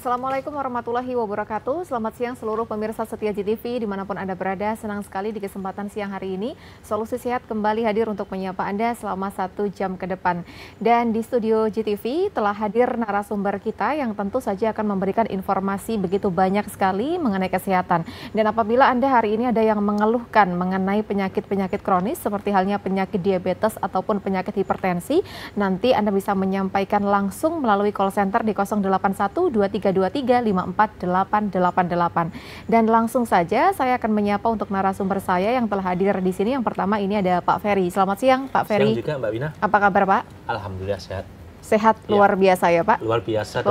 Assalamualaikum warahmatullahi wabarakatuh. Selamat siang seluruh pemirsa setia GTV dimanapun Anda berada. Senang sekali di kesempatan siang hari ini Solusi Sehat kembali hadir untuk menyapa Anda selama 1 jam ke depan. Dan di studio GTV telah hadir narasumber kita yang tentu saja akan memberikan informasi begitu banyak sekali mengenai kesehatan. Dan apabila Anda hari ini ada yang mengeluhkan mengenai penyakit-penyakit kronis seperti halnya penyakit diabetes ataupun penyakit hipertensi, nanti Anda bisa menyampaikan langsung melalui call center di 0812323 54888. Dan langsung saja saya akan menyapa untuk narasumber saya yang telah hadir di sini. Yang pertama ini ada Pak Ferry. Selamat siang Pak Ferry. Siang juga Mbak Wina. Apa kabar Pak? Alhamdulillah sehat. Sehat ya. Luar biasa ya Pak? Luar biasa.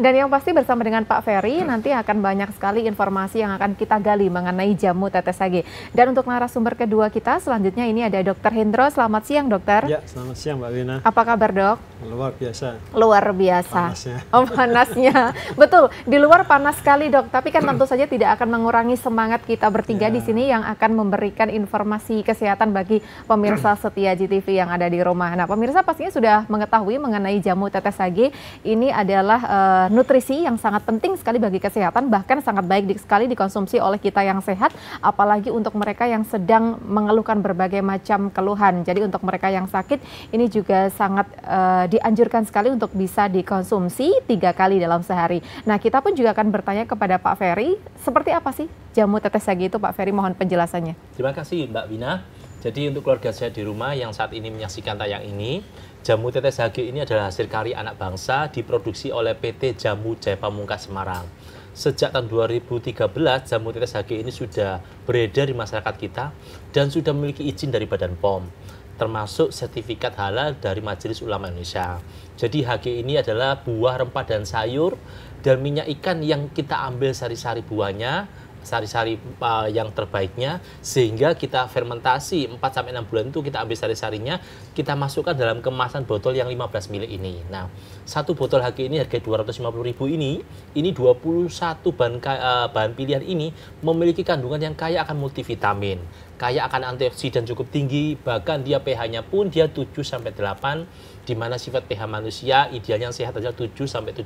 Dan yang pasti bersama dengan Pak Ferry nanti akan banyak sekali informasi yang akan kita gali mengenai Jamu Tetes Hage. Dan untuk narasumber kedua kita selanjutnya ini ada Dr. Hendro. Selamat siang Dokter. Ya, selamat siang Mbak Wina. Apa kabar Dok? Luar biasa. Luar biasa. Panasnya. Oh panasnya. Betul, di luar panas sekali Dok. Tapi kan tentu saja tidak akan mengurangi semangat kita bertiga ya. Di sini yang akan memberikan informasi kesehatan bagi pemirsa setia GTV yang ada di rumah. Nah pemirsa pastinya sudah mengetahui mengenai Jamu Tetes Hage ini adalah nutrisi yang sangat penting sekali bagi kesehatan, bahkan sangat baik sekali dikonsumsi oleh kita yang sehat, apalagi untuk mereka yang sedang mengeluhkan berbagai macam keluhan. Jadi untuk mereka yang sakit ini juga sangat dianjurkan sekali untuk bisa dikonsumsi 3 kali dalam sehari. Nah kita pun juga akan bertanya kepada Pak Ferry, seperti apa sih Jamu Tetes Hage itu Pak Ferry, mohon penjelasannya. Terima kasih Mbak Wina. Jadi untuk keluarga saya di rumah yang saat ini menyaksikan tayang ini, Jamu Tetes Hage ini adalah hasil karya anak bangsa diproduksi oleh PT. Jamu Jayapamuka Semarang. Sejak tahun 2013, Jamu Tetes Hage ini sudah beredar di masyarakat kita dan sudah memiliki izin dari Badan POM, termasuk sertifikat halal dari Majelis Ulama Indonesia. Jadi Hage ini adalah buah, rempah, dan sayur, dan minyak ikan yang kita ambil sari-sari buahnya, sari-sari yang terbaiknya, sehingga kita fermentasi 4-6 bulan itu kita ambil sari-sarinya, kita masukkan dalam kemasan botol yang 15 ml ini. Nah, satu botol Hage ini harga 250.000 ini 21 bahan pilihan ini memiliki kandungan yang kaya akan multivitamin, kaya akan antioksidan cukup tinggi, bahkan dia pH-nya pun dia 7-8, di mana sifat pH manusia idealnya sehat adalah 7-7,4.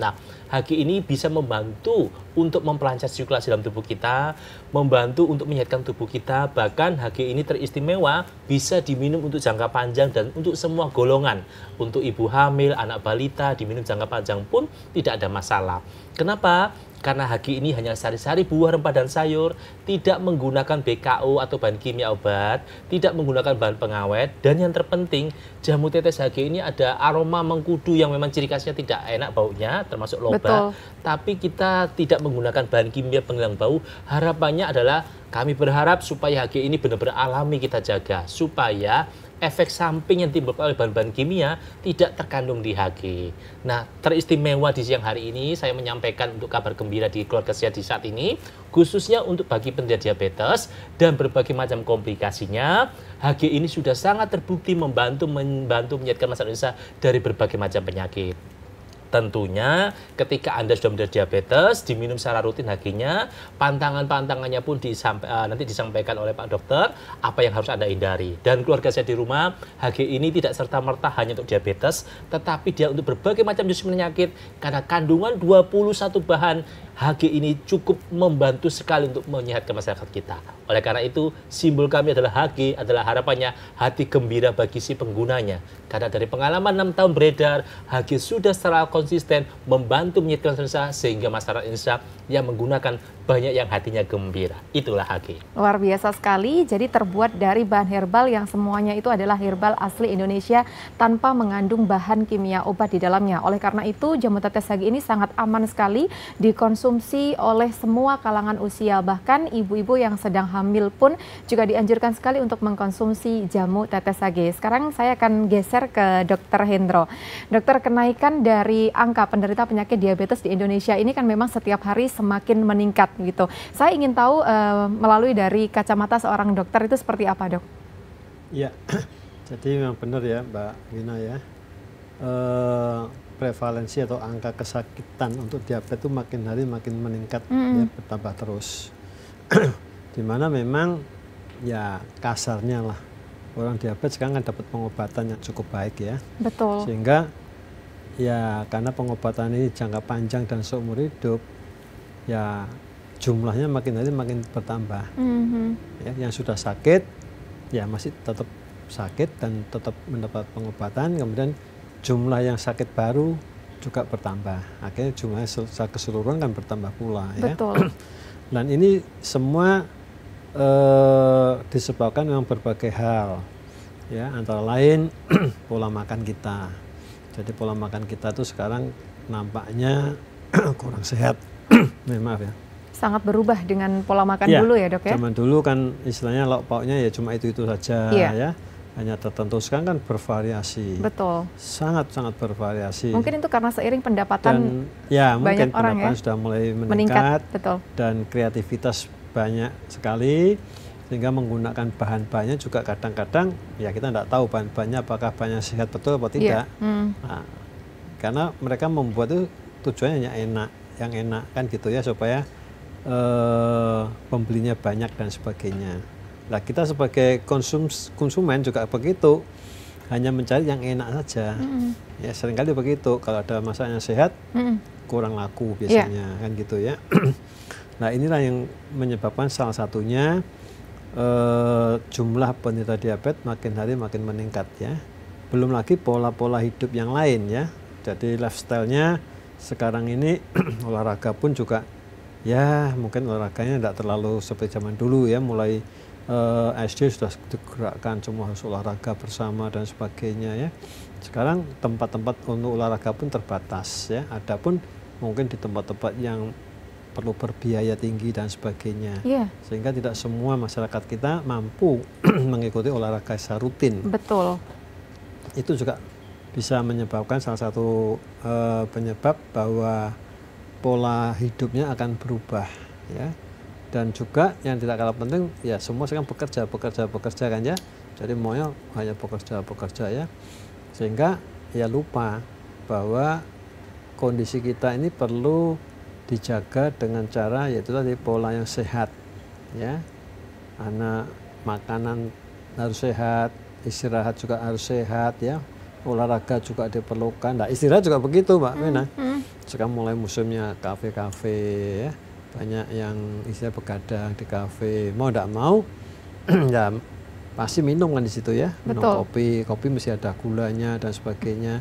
Nah, Hage ini bisa membantu untuk memperlancar sirkulasi dalam tubuh kita, membantu untuk menyehatkan tubuh kita, bahkan Hage ini teristimewa bisa diminum untuk jangka panjang dan untuk semua golongan. Untuk ibu hamil, anak balita, diminum jangka panjang pun tidak ada masalah. Kenapa? Karena Hage ini hanya sari-sari buah, rempah, dan sayur, tidak menggunakan BKO atau bahan kimia obat, tidak menggunakan bahan pengawet, dan yang terpenting Jamu Tetes Hage ini ada aroma mengkudu yang memang ciri khasnya tidak enak baunya, termasuk lobak. Betul. Tapi kita tidak menggunakan bahan kimia penghilang bau. Harapannya adalah kami berharap supaya Hage ini benar-benar alami kita jaga, supaya efek samping yang timbul oleh bahan-bahan kimia tidak terkandung di Hage. Nah, teristimewa di siang hari ini saya menyampaikan untuk kabar gembira di keluarga saya di saat ini, khususnya untuk bagi penderita diabetes dan berbagai macam komplikasinya. Hage ini sudah sangat terbukti membantu menyehatkan masyarakat Indonesia dari berbagai macam penyakit. Tentunya ketika Anda sudah menderita diabetes, diminum secara rutin Hage-nya, pantangan-pantangannya pun nanti disampaikan oleh Pak Dokter apa yang harus Anda hindari. Dan keluarga saya di rumah, Hage ini tidak serta-merta hanya untuk diabetes, tetapi dia untuk berbagai macam jenis penyakit, karena kandungan 21 bahan Hage ini cukup membantu sekali untuk menyehatkan masyarakat kita. Oleh karena itu, simbol kami adalah Hage adalah harapannya hati gembira bagi si penggunanya. Karena dari pengalaman 6 tahun beredar, Hage sudah secara konsisten membantu menyehatkan Indonesia, sehingga masyarakat Indonesia yang menggunakan banyak yang hatinya gembira. Itulah Hage. Luar biasa sekali, jadi terbuat dari bahan herbal yang semuanya itu adalah herbal asli Indonesia tanpa mengandung bahan kimia obat di dalamnya. Oleh karena itu, Jamu Tetes Hage ini sangat aman sekali dikonsumsi oleh semua kalangan usia, bahkan ibu-ibu yang sedang hamil pun juga dianjurkan sekali untuk mengkonsumsi Jamu Tetes Hage. Sekarang saya akan geser ke Dr. Hendro. Dokter, kenaikan dari angka penderita penyakit diabetes di Indonesia ini kan memang setiap hari semakin meningkat gitu. Saya ingin tahu melalui dari kacamata seorang dokter itu seperti apa, Dok? Ya, jadi memang benar ya Mbak Wina ya. Prevalensi atau angka kesakitan untuk diabetes itu makin hari makin meningkat, ya, bertambah terus. Dimana memang ya kasarnya lah orang diabetes sekarang kan dapat pengobatan yang cukup baik ya. Betul. Sehingga Ya, karena pengobatan ini jangka panjang dan seumur hidup, ya jumlahnya makin hari makin bertambah. Mm-hmm. Ya, yang sudah sakit, ya masih tetap sakit dan tetap mendapat pengobatan. Kemudian jumlah yang sakit baru juga bertambah. Akhirnya jumlah secara keseluruhan kan bertambah pula. Betul. Ya. Dan ini semua disebabkan dengan berbagai hal. Ya, antara lain pola makan kita. Jadi pola makan kita tuh sekarang nampaknya kurang sehat. Maaf ya. Sangat berubah dengan pola makan ya, dulu ya dok ya? Zaman dulu kan istilahnya lauk pauknya ya cuma itu-itu saja ya. Hanya tertentu, sekarang kan bervariasi. Betul. Sangat-sangat bervariasi. Mungkin itu karena seiring pendapatan dan, ya, banyak mungkin orang pendapatan ya? Sudah mulai meningkat. Betul. Dan kreativitas banyak sekali. Sehingga menggunakan bahan-bahannya juga kadang-kadang ya kita tidak tahu bahan-bahannya apakah banyak sehat betul atau tidak. Yeah. Mm. Nah, karena mereka membuat itu tujuannya hanya enak, yang enak kan gitu ya supaya pembelinya banyak dan sebagainya. Nah kita sebagai konsumen juga begitu, hanya mencari yang enak saja. Ya seringkali begitu, kalau ada masalah yang sehat kurang laku biasanya kan gitu ya. Nah inilah yang menyebabkan salah satunya jumlah penderita diabetes makin hari makin meningkat ya. Belum lagi pola-pola hidup yang lain ya. Jadi lifestyle-nya sekarang ini olahraga pun juga ya mungkin olahraganya tidak terlalu seperti zaman dulu ya. Mulai SD sudah digerakkan semua harus olahraga bersama dan sebagainya ya. Sekarang tempat-tempat untuk olahraga pun terbatas ya. Adapun mungkin di tempat-tempat yang perlu berbiaya tinggi dan sebagainya. Yeah. Sehingga tidak semua masyarakat kita mampu mengikuti olahraga secara rutin. Betul. Itu juga bisa menyebabkan salah satu penyebab bahwa pola hidupnya akan berubah ya. Dan juga yang tidak kalah penting ya semua sekarang bekerja kan ya. Jadi maunya hanya bekerja ya. Sehingga ya lupa bahwa kondisi kita ini perlu dijaga dengan cara yaitu tadi pola yang sehat ya. Makanan harus sehat, istirahat juga harus sehat ya. Olahraga juga diperlukan. Nah, istirahat juga begitu Mbak Wena. Sekarang mulai musimnya kafe-kafe ya. Banyak yang istilah begadang di kafe. Mau enggak mau ya pasti minum kan di situ ya. Minum kopi mesti ada gulanya dan sebagainya.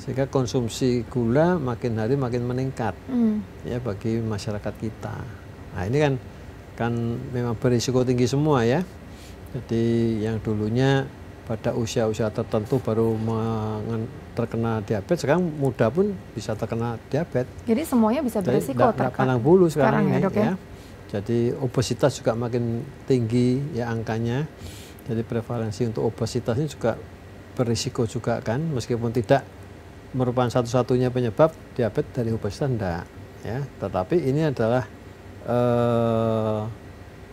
Sehingga konsumsi gula makin hari makin meningkat ya bagi masyarakat kita. Nah ini kan memang berisiko tinggi semua ya. Jadi yang dulunya pada usia-usia tertentu baru terkena diabetes, sekarang muda pun bisa terkena diabetes. Jadi semuanya bisa berisiko terkena. Tidak pandang bulu sekarang ya, dok, ya. Jadi obesitas juga makin tinggi ya angkanya. Jadi prevalensi untuk obesitas ini juga berisiko juga kan, meskipun tidak merupakan satu-satunya penyebab diabetes dari obesitas, enggak ya. Tetapi ini adalah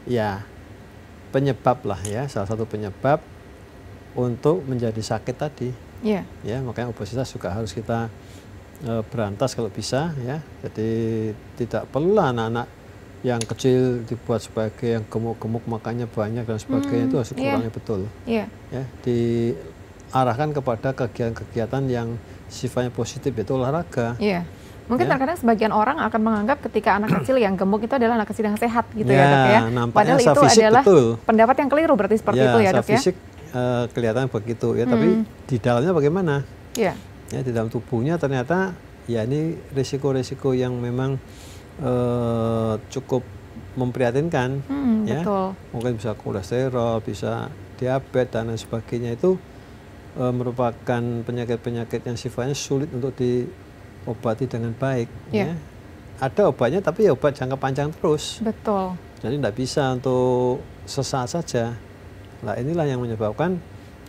ya penyebab lah ya, salah satu penyebab untuk menjadi sakit tadi. Yeah. Ya, makanya obesitas juga harus kita berantas kalau bisa ya. Jadi tidak perlu anak-anak yang kecil dibuat sebagai yang gemuk-gemuk makannya banyak dan sebagainya, itu harus kurangnya betul. Yeah. Ya, diarahkan kepada kegiatan-kegiatan yang sifatnya positif, yaitu olahraga. Yeah. Mungkin terkadang sebagian orang akan menganggap ketika anak kecil yang gemuk itu adalah anak kecil yang sehat gitu ya, dok ya. Padahal itu adalah pendapat yang keliru berarti seperti itu ya dok ya. Fisik kelihatan begitu ya, tapi di dalamnya bagaimana? Yeah. Ya, di dalam tubuhnya ternyata ya ini risiko-risiko yang memang cukup memprihatinkan ya. Betul. Mungkin bisa kolesterol, bisa diabetes dan lain sebagainya, itu merupakan penyakit-penyakit yang sifatnya sulit untuk diobati dengan baik. Yeah. Ya. Ada obatnya tapi ya obat jangka panjang terus. Betul. Jadi tidak bisa untuk sesaat saja. Nah inilah yang menyebabkan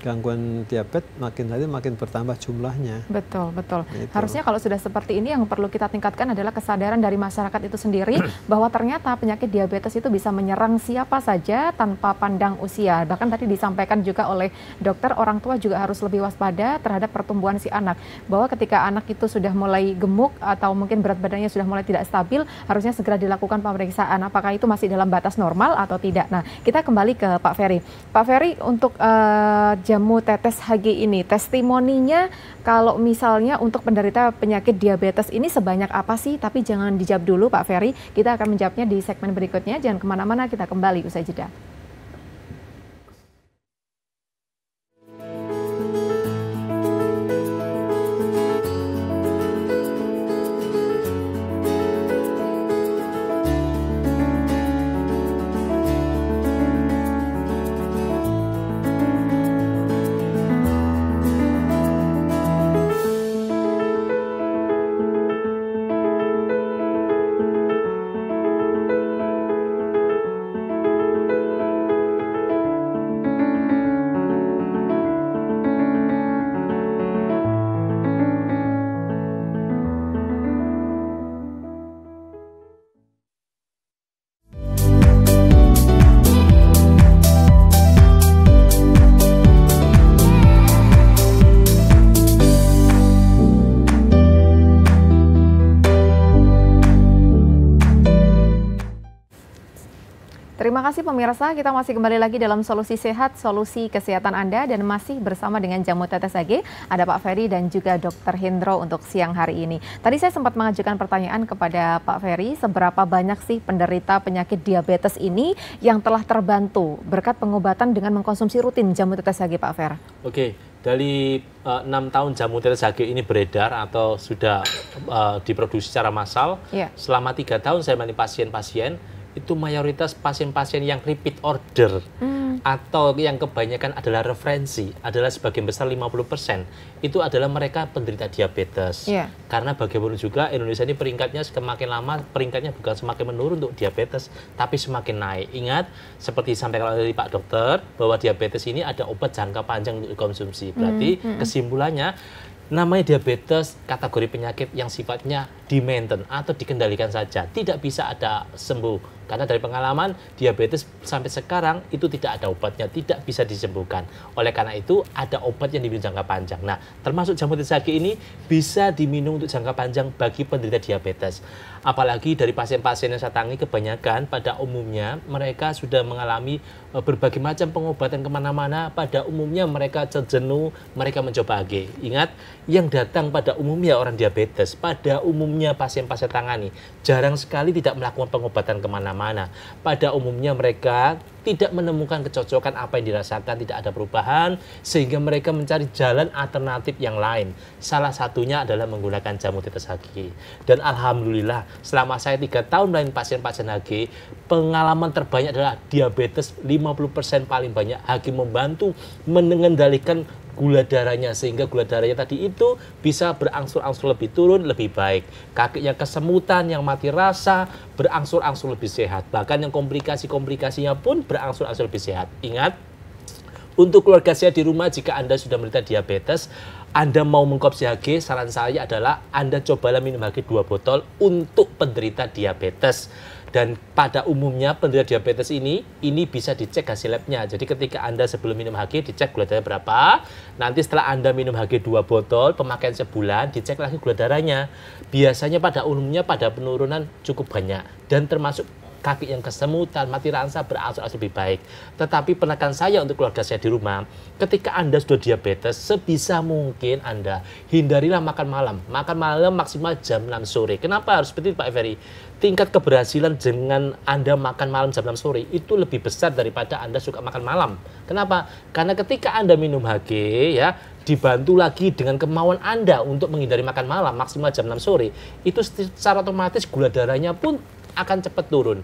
gangguan diabetes makin hari makin bertambah jumlahnya. Betul, betul. Gitu. Harusnya kalau sudah seperti ini yang perlu kita tingkatkan adalah kesadaran dari masyarakat itu sendiri bahwa ternyata penyakit diabetes itu bisa menyerang siapa saja tanpa pandang usia. Bahkan tadi disampaikan juga oleh dokter, orang tua juga harus lebih waspada terhadap pertumbuhan si anak. Bahwa ketika anak itu sudah mulai gemuk atau mungkin berat badannya sudah mulai tidak stabil, harusnya segera dilakukan pemeriksaan apakah itu masih dalam batas normal atau tidak. Nah, kita kembali ke Pak Ferry. Pak Ferry, untuk Jamu Tetes Hage ini, testimoninya kalau misalnya untuk penderita penyakit diabetes ini sebanyak apa sih? Tapi jangan dijawab dulu Pak Ferry, kita akan menjawabnya di segmen berikutnya. Jangan kemana-mana, kita kembali usai jeda. Terima kasih pemirsa, kita masih kembali lagi dalam Solusi Sehat, solusi kesehatan Anda, dan masih bersama dengan Jamu Tetes Hage. Ada Pak Ferry dan juga Dr. Hendro untuk siang hari ini. Tadi saya sempat mengajukan pertanyaan kepada Pak Ferry, seberapa banyak sih penderita penyakit diabetes ini yang telah terbantu berkat pengobatan dengan mengkonsumsi rutin Jamu Tetes Hage, Pak Fer? Oke, dari 6 tahun Jamu Tetes Hage ini beredar atau sudah diproduksi secara massal, selama 3 tahun saya melayani pasien-pasien, itu mayoritas pasien-pasien yang repeat order atau yang kebanyakan adalah referensi, adalah sebagian besar 50% itu adalah mereka penderita diabetes. Karena bagaimana juga Indonesia ini peringkatnya semakin lama, peringkatnya bukan semakin menurun untuk diabetes, tapi semakin naik. Ingat, seperti disampaikan oleh Pak Dokter, bahwa diabetes ini ada obat jangka panjang untuk dikonsumsi. Berarti kesimpulannya, namanya diabetes kategori penyakit yang sifatnya di-maintain atau dikendalikan saja. Tidak bisa ada sembuh. Karena dari pengalaman, diabetes sampai sekarang itu tidak ada obatnya, tidak bisa disembuhkan. Oleh karena itu, ada obat yang diminum jangka panjang. Nah, termasuk Jamu Tetes Hage ini bisa diminum untuk jangka panjang bagi penderita diabetes. Apalagi dari pasien-pasien yang saya tangani, kebanyakan pada umumnya mereka sudah mengalami berbagai macam pengobatan kemana-mana. Pada umumnya mereka terjenuh, mereka mencoba Hage. Ingat, yang datang pada umumnya orang diabetes, pada umumnya pasien-pasien tangani, jarang sekali tidak melakukan pengobatan kemana-mana. Pada umumnya mereka tidak menemukan kecocokan apa yang dirasakan, tidak ada perubahan, sehingga mereka mencari jalan alternatif yang lain. Salah satunya adalah menggunakan Jamu Tetes Hage. Dan alhamdulillah, selama saya 3 tahun melayani pasien-pasien Hage, pengalaman terbanyak adalah diabetes 50% paling banyak Hage membantu mengendalikan gula darahnya, sehingga gula darahnya tadi itu bisa berangsur-angsur lebih turun, lebih baik. Kaki yang kesemutan, yang mati rasa, berangsur-angsur lebih sehat. Bahkan yang komplikasi-komplikasinya pun berangsur-angsur lebih sehat. Ingat, untuk keluarga saya di rumah, jika Anda sudah menderita diabetes, Anda mau mengkonsumsi Hage, saran saya adalah Anda cobalah minum Hage 2 botol untuk penderita diabetes. Dan pada umumnya penderita diabetes ini bisa dicek hasil labnya. Jadi ketika Anda sebelum minum Hage dicek gula darah berapa, nanti setelah Anda minum Hage 2 botol, pemakaian sebulan, dicek lagi gula darahnya. Biasanya pada umumnya pada penurunan cukup banyak, dan termasuk kaki yang kesemutan, mati rasa, berangsur-angsur lebih baik. Tetapi penekan saya untuk keluarga saya di rumah, ketika Anda sudah diabetes, sebisa mungkin Anda hindarilah makan malam. Makan malam maksimal jam 6 sore. Kenapa harus seperti itu, Pak Ferry? Tingkat keberhasilan dengan Anda makan malam jam 6 sore itu lebih besar daripada Anda suka makan malam. Kenapa? Karena ketika Anda minum Hage, ya, dibantu lagi dengan kemauan Anda untuk menghindari makan malam maksimal jam 6 sore, itu secara otomatis gula darahnya pun akan cepat turun.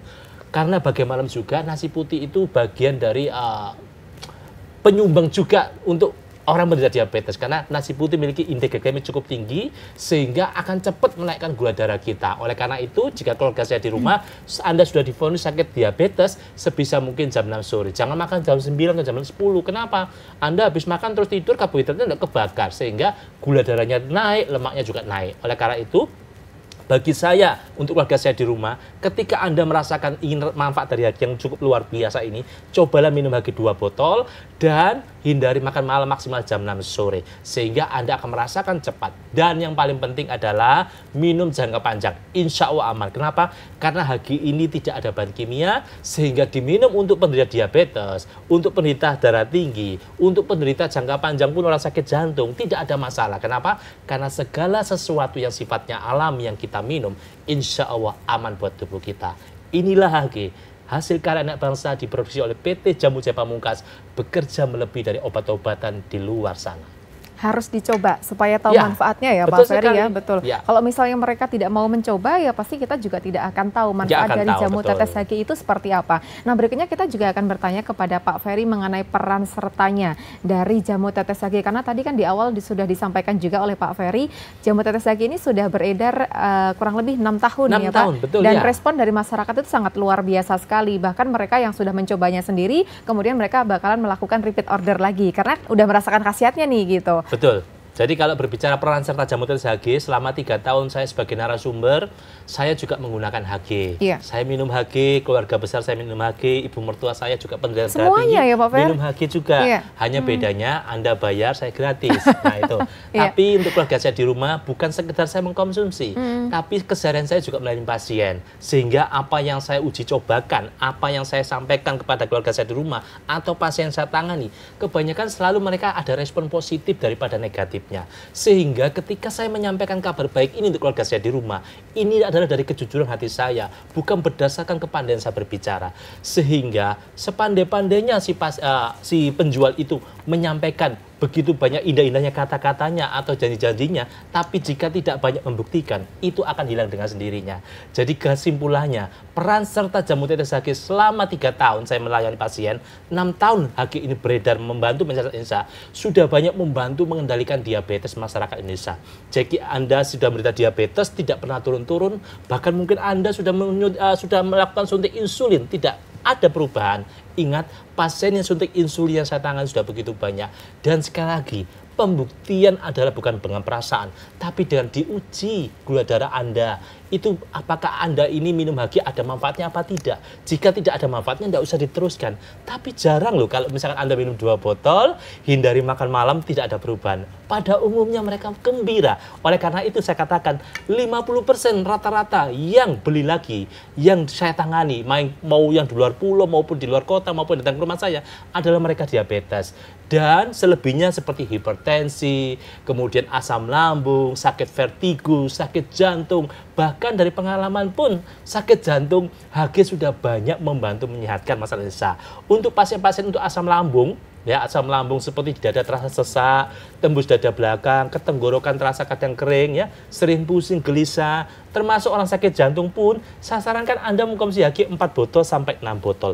Karena bagaimana juga nasi putih itu bagian dari penyumbang juga untuk orang menderita diabetes, karena nasi putih memiliki indeks glikemik cukup tinggi sehingga akan cepat menaikkan gula darah kita. Oleh karena itu, jika keluarga saya di rumah Anda sudah divonis sakit diabetes, sebisa mungkin jam 6 sore. Jangan makan jam 9 atau jam 10. Kenapa? Anda habis makan terus tidur, karbohidratnya tidak kebakar, sehingga gula darahnya naik, lemaknya juga naik. Oleh karena itu, Bagi saya, untuk keluarga saya di rumah, ketika Anda merasakan ingin manfaat dari Hage yang cukup luar biasa ini, cobalah minum Hage 2 botol dan hindari makan malam maksimal jam 6 sore. Sehingga Anda akan merasakan cepat. Dan yang paling penting adalah minum jangka panjang. Insya Allah aman. Kenapa? Karena Hage ini tidak ada bahan kimia, sehingga diminum untuk penderita diabetes, untuk penderita darah tinggi, untuk penderita jangka panjang pun orang sakit jantung. Tidak ada masalah. Kenapa? Karena segala sesuatu yang sifatnya alami yang kita minum, insya Allah aman buat tubuh kita. Inilah Hage, hasil karya anak bangsa, diproduksi oleh PT. Jamu Jayapamuka, bekerja melebihi dari obat-obatan di luar sana. Harus dicoba supaya tahu manfaatnya ya Pak Ferry ya, betul. Ya. Kalau misalnya mereka tidak mau mencoba ya pasti kita juga tidak akan tahu manfaat dari jamu tetes Hage itu seperti apa. Nah berikutnya kita juga akan bertanya kepada Pak Ferry mengenai peran sertanya dari jamu tetes Hage. Karena tadi kan di awal sudah disampaikan juga oleh Pak Ferry, jamu tetes Hage ini sudah beredar kurang lebih 6 tahun ya Pak. Betul, dan respon dari masyarakat itu sangat luar biasa sekali. Bahkan mereka yang sudah mencobanya sendiri, kemudian mereka bakalan melakukan repeat order lagi. Karena udah merasakan khasiatnya nih gitu. Betul. Jadi kalau berbicara peran serta jamu tetes Hage, selama 3 tahun saya sebagai narasumber, saya juga menggunakan Hage. Iya. Saya minum Hage, keluarga besar saya minum Hage, ibu mertua saya juga penderita semuanya ya Pak Fer? Minum Hage juga. Iya. Hanya bedanya Anda bayar, saya gratis. Nah itu. Tapi untuk keluarga saya di rumah, bukan sekedar saya mengkonsumsi, tapi keseharian saya juga melayani pasien. Sehingga apa yang saya uji cobakan, apa yang saya sampaikan kepada keluarga saya di rumah, atau pasien saya tangani, kebanyakan selalu mereka ada respon positif daripada negatif. Sehingga ketika saya menyampaikan kabar baik ini untuk keluarga saya di rumah, ini adalah dari kejujuran hati saya, bukan berdasarkan kepandaian saya berbicara. Sehingga sepandai-pandainya si penjual itu menyampaikan begitu banyak indah-indahnya kata-katanya atau janji-janjinya, tapi jika tidak banyak membuktikan, itu akan hilang dengan sendirinya. Jadi kesimpulannya, peran serta jamu tetes Hage selama 3 tahun saya melayani pasien, 6 tahun Hage ini beredar membantu masyarakat Indonesia, sudah banyak membantu mengendalikan diabetes masyarakat Indonesia. Jadi Anda sudah menderita diabetes, tidak pernah turun-turun, bahkan mungkin Anda sudah melakukan suntik insulin, tidak ada perubahan. Ingat, pasien yang suntik insulin yang saya tangani sudah begitu banyak. Dan sekali lagi, pembuktian adalah bukan dengan perasaan, tapi dengan diuji gula darah Anda. Itu apakah Anda ini minum Hage ada manfaatnya apa tidak. Jika tidak ada manfaatnya, tidak usah diteruskan. Tapi jarang loh kalau misalkan Anda minum 2 botol, hindari makan malam, tidak ada perubahan. Pada umumnya mereka gembira. Oleh karena itu saya katakan, 50% rata-rata yang beli lagi, yang saya tangani, mau yang di luar pulau maupun di luar kota maupun datang ke rumah saya, adalah mereka diabetes. Dan selebihnya seperti hipertensi, kemudian asam lambung, sakit vertigo, sakit jantung. Bahkan dari pengalaman pun sakit jantung, Hage sudah banyak membantu menyehatkan masyarakat Indonesia. Untuk pasien-pasien untuk asam lambung, ya asam lambung seperti di dada terasa sesak, tembus dada belakang, ketenggorokan terasa kadang kering, ya sering pusing, gelisah. Termasuk orang sakit jantung pun, saya sarankan Anda mengkonsumsi Hage 4 botol sampai 6 botol.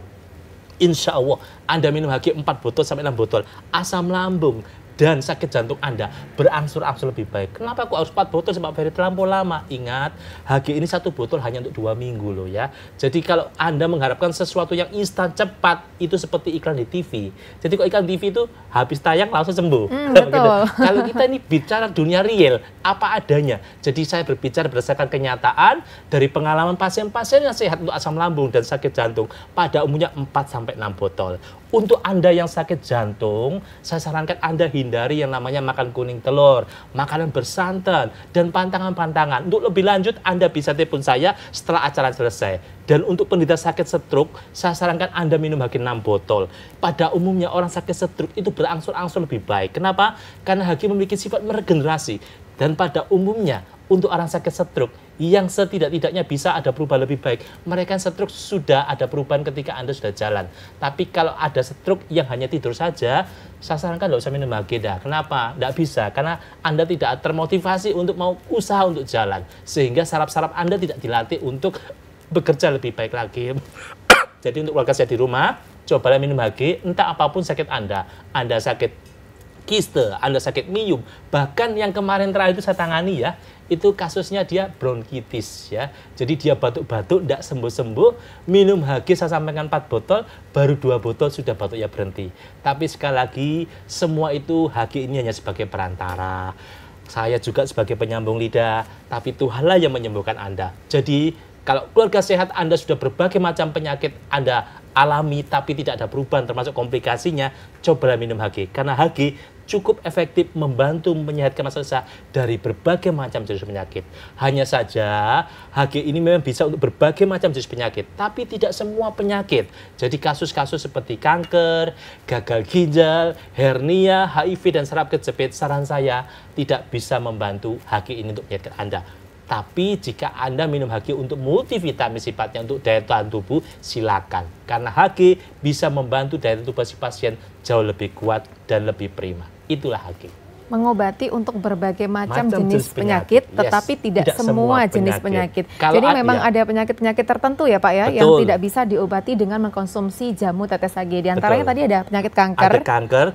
Insya Allah Anda minum Hage 4 botol sampai 6 botol, asam lambung dan sakit jantung Anda berangsur-angsur lebih baik. Kenapa aku harus 4 botol sebab Ferry terlampau lama? Ingat, Hage ini 1 botol hanya untuk 2 minggu loh ya. Jadi kalau Anda mengharapkan sesuatu yang instan cepat, itu seperti iklan di TV. Jadi kalau iklan TV itu habis tayang langsung sembuh. Gitu. Kalau kita ini bicara dunia real, apa adanya. Jadi saya berbicara berdasarkan kenyataan dari pengalaman pasien-pasien yang sehat untuk asam lambung dan sakit jantung. Pada umumnya 4-6 botol. Untuk Anda yang sakit jantung, saya sarankan Anda hindari yang namanya makan kuning telur, makanan bersantan, dan pantangan-pantangan. Untuk lebih lanjut, Anda bisa telepon saya setelah acara selesai. Dan untuk penderita sakit stroke, saya sarankan Anda minum Hage 6 botol. Pada umumnya orang sakit stroke itu berangsur-angsur lebih baik. Kenapa? Karena Hage memiliki sifat meregenerasi. Dan pada umumnya, untuk orang sakit stroke yang setidak-tidaknya bisa ada perubahan lebih baik. Mereka stroke sudah ada perubahan ketika Anda sudah jalan. Tapi kalau ada stroke yang hanya tidur saja, saya sarankan tidak usah minum Hage dah. Kenapa? Tidak bisa. Karena Anda tidak termotivasi untuk mau usaha untuk jalan. Sehingga saraf-saraf Anda tidak dilatih untuk bekerja lebih baik lagi. Jadi untuk keluarga saya di rumah, cobalah minum Hage, entah apapun sakit Anda. Anda sakit kiste, Anda sakit mium, bahkan yang kemarin terakhir itu saya tangani ya, itu kasusnya dia bronkitis ya. Jadi dia batuk-batuk, tidak sembuh-sembuh, minum Hage saya sampaikan 4 botol, baru 2 botol sudah batuknya berhenti. Tapi sekali lagi, semua itu Hage ini hanya sebagai perantara. Saya juga sebagai penyambung lidah, tapi Tuhanlah yang menyembuhkan Anda. Jadi, kalau keluarga sehat Anda sudah berbagai macam penyakit Anda alami, tapi tidak ada perubahan termasuk komplikasinya, cobalah minum Hage. Karena Hage cukup efektif membantu menyehatkan masalah sesah dari berbagai macam jenis penyakit. Hanya saja, Hage ini memang bisa untuk berbagai macam jenis penyakit, tapi tidak semua penyakit. Jadi kasus-kasus seperti kanker, gagal ginjal, hernia, HIV, dan saraf kejepit, saran saya tidak bisa membantu Hage ini untuk menyehatkan Anda. Tapi jika Anda minum Hage untuk multivitamin sifatnya untuk daya tahan tubuh, silakan. Karena Hage bisa membantu daya tahan tubuh si pasien jauh lebih kuat dan lebih prima. Itulah Hage. Mengobati untuk berbagai macam jenis penyakit, tetapi tidak semua jenis penyakit. Jadi memang ada penyakit-penyakit tertentu ya Pak ya, betul, yang tidak bisa diobati dengan mengkonsumsi jamu tetes Hage. Di antaranya tadi ada penyakit kanker,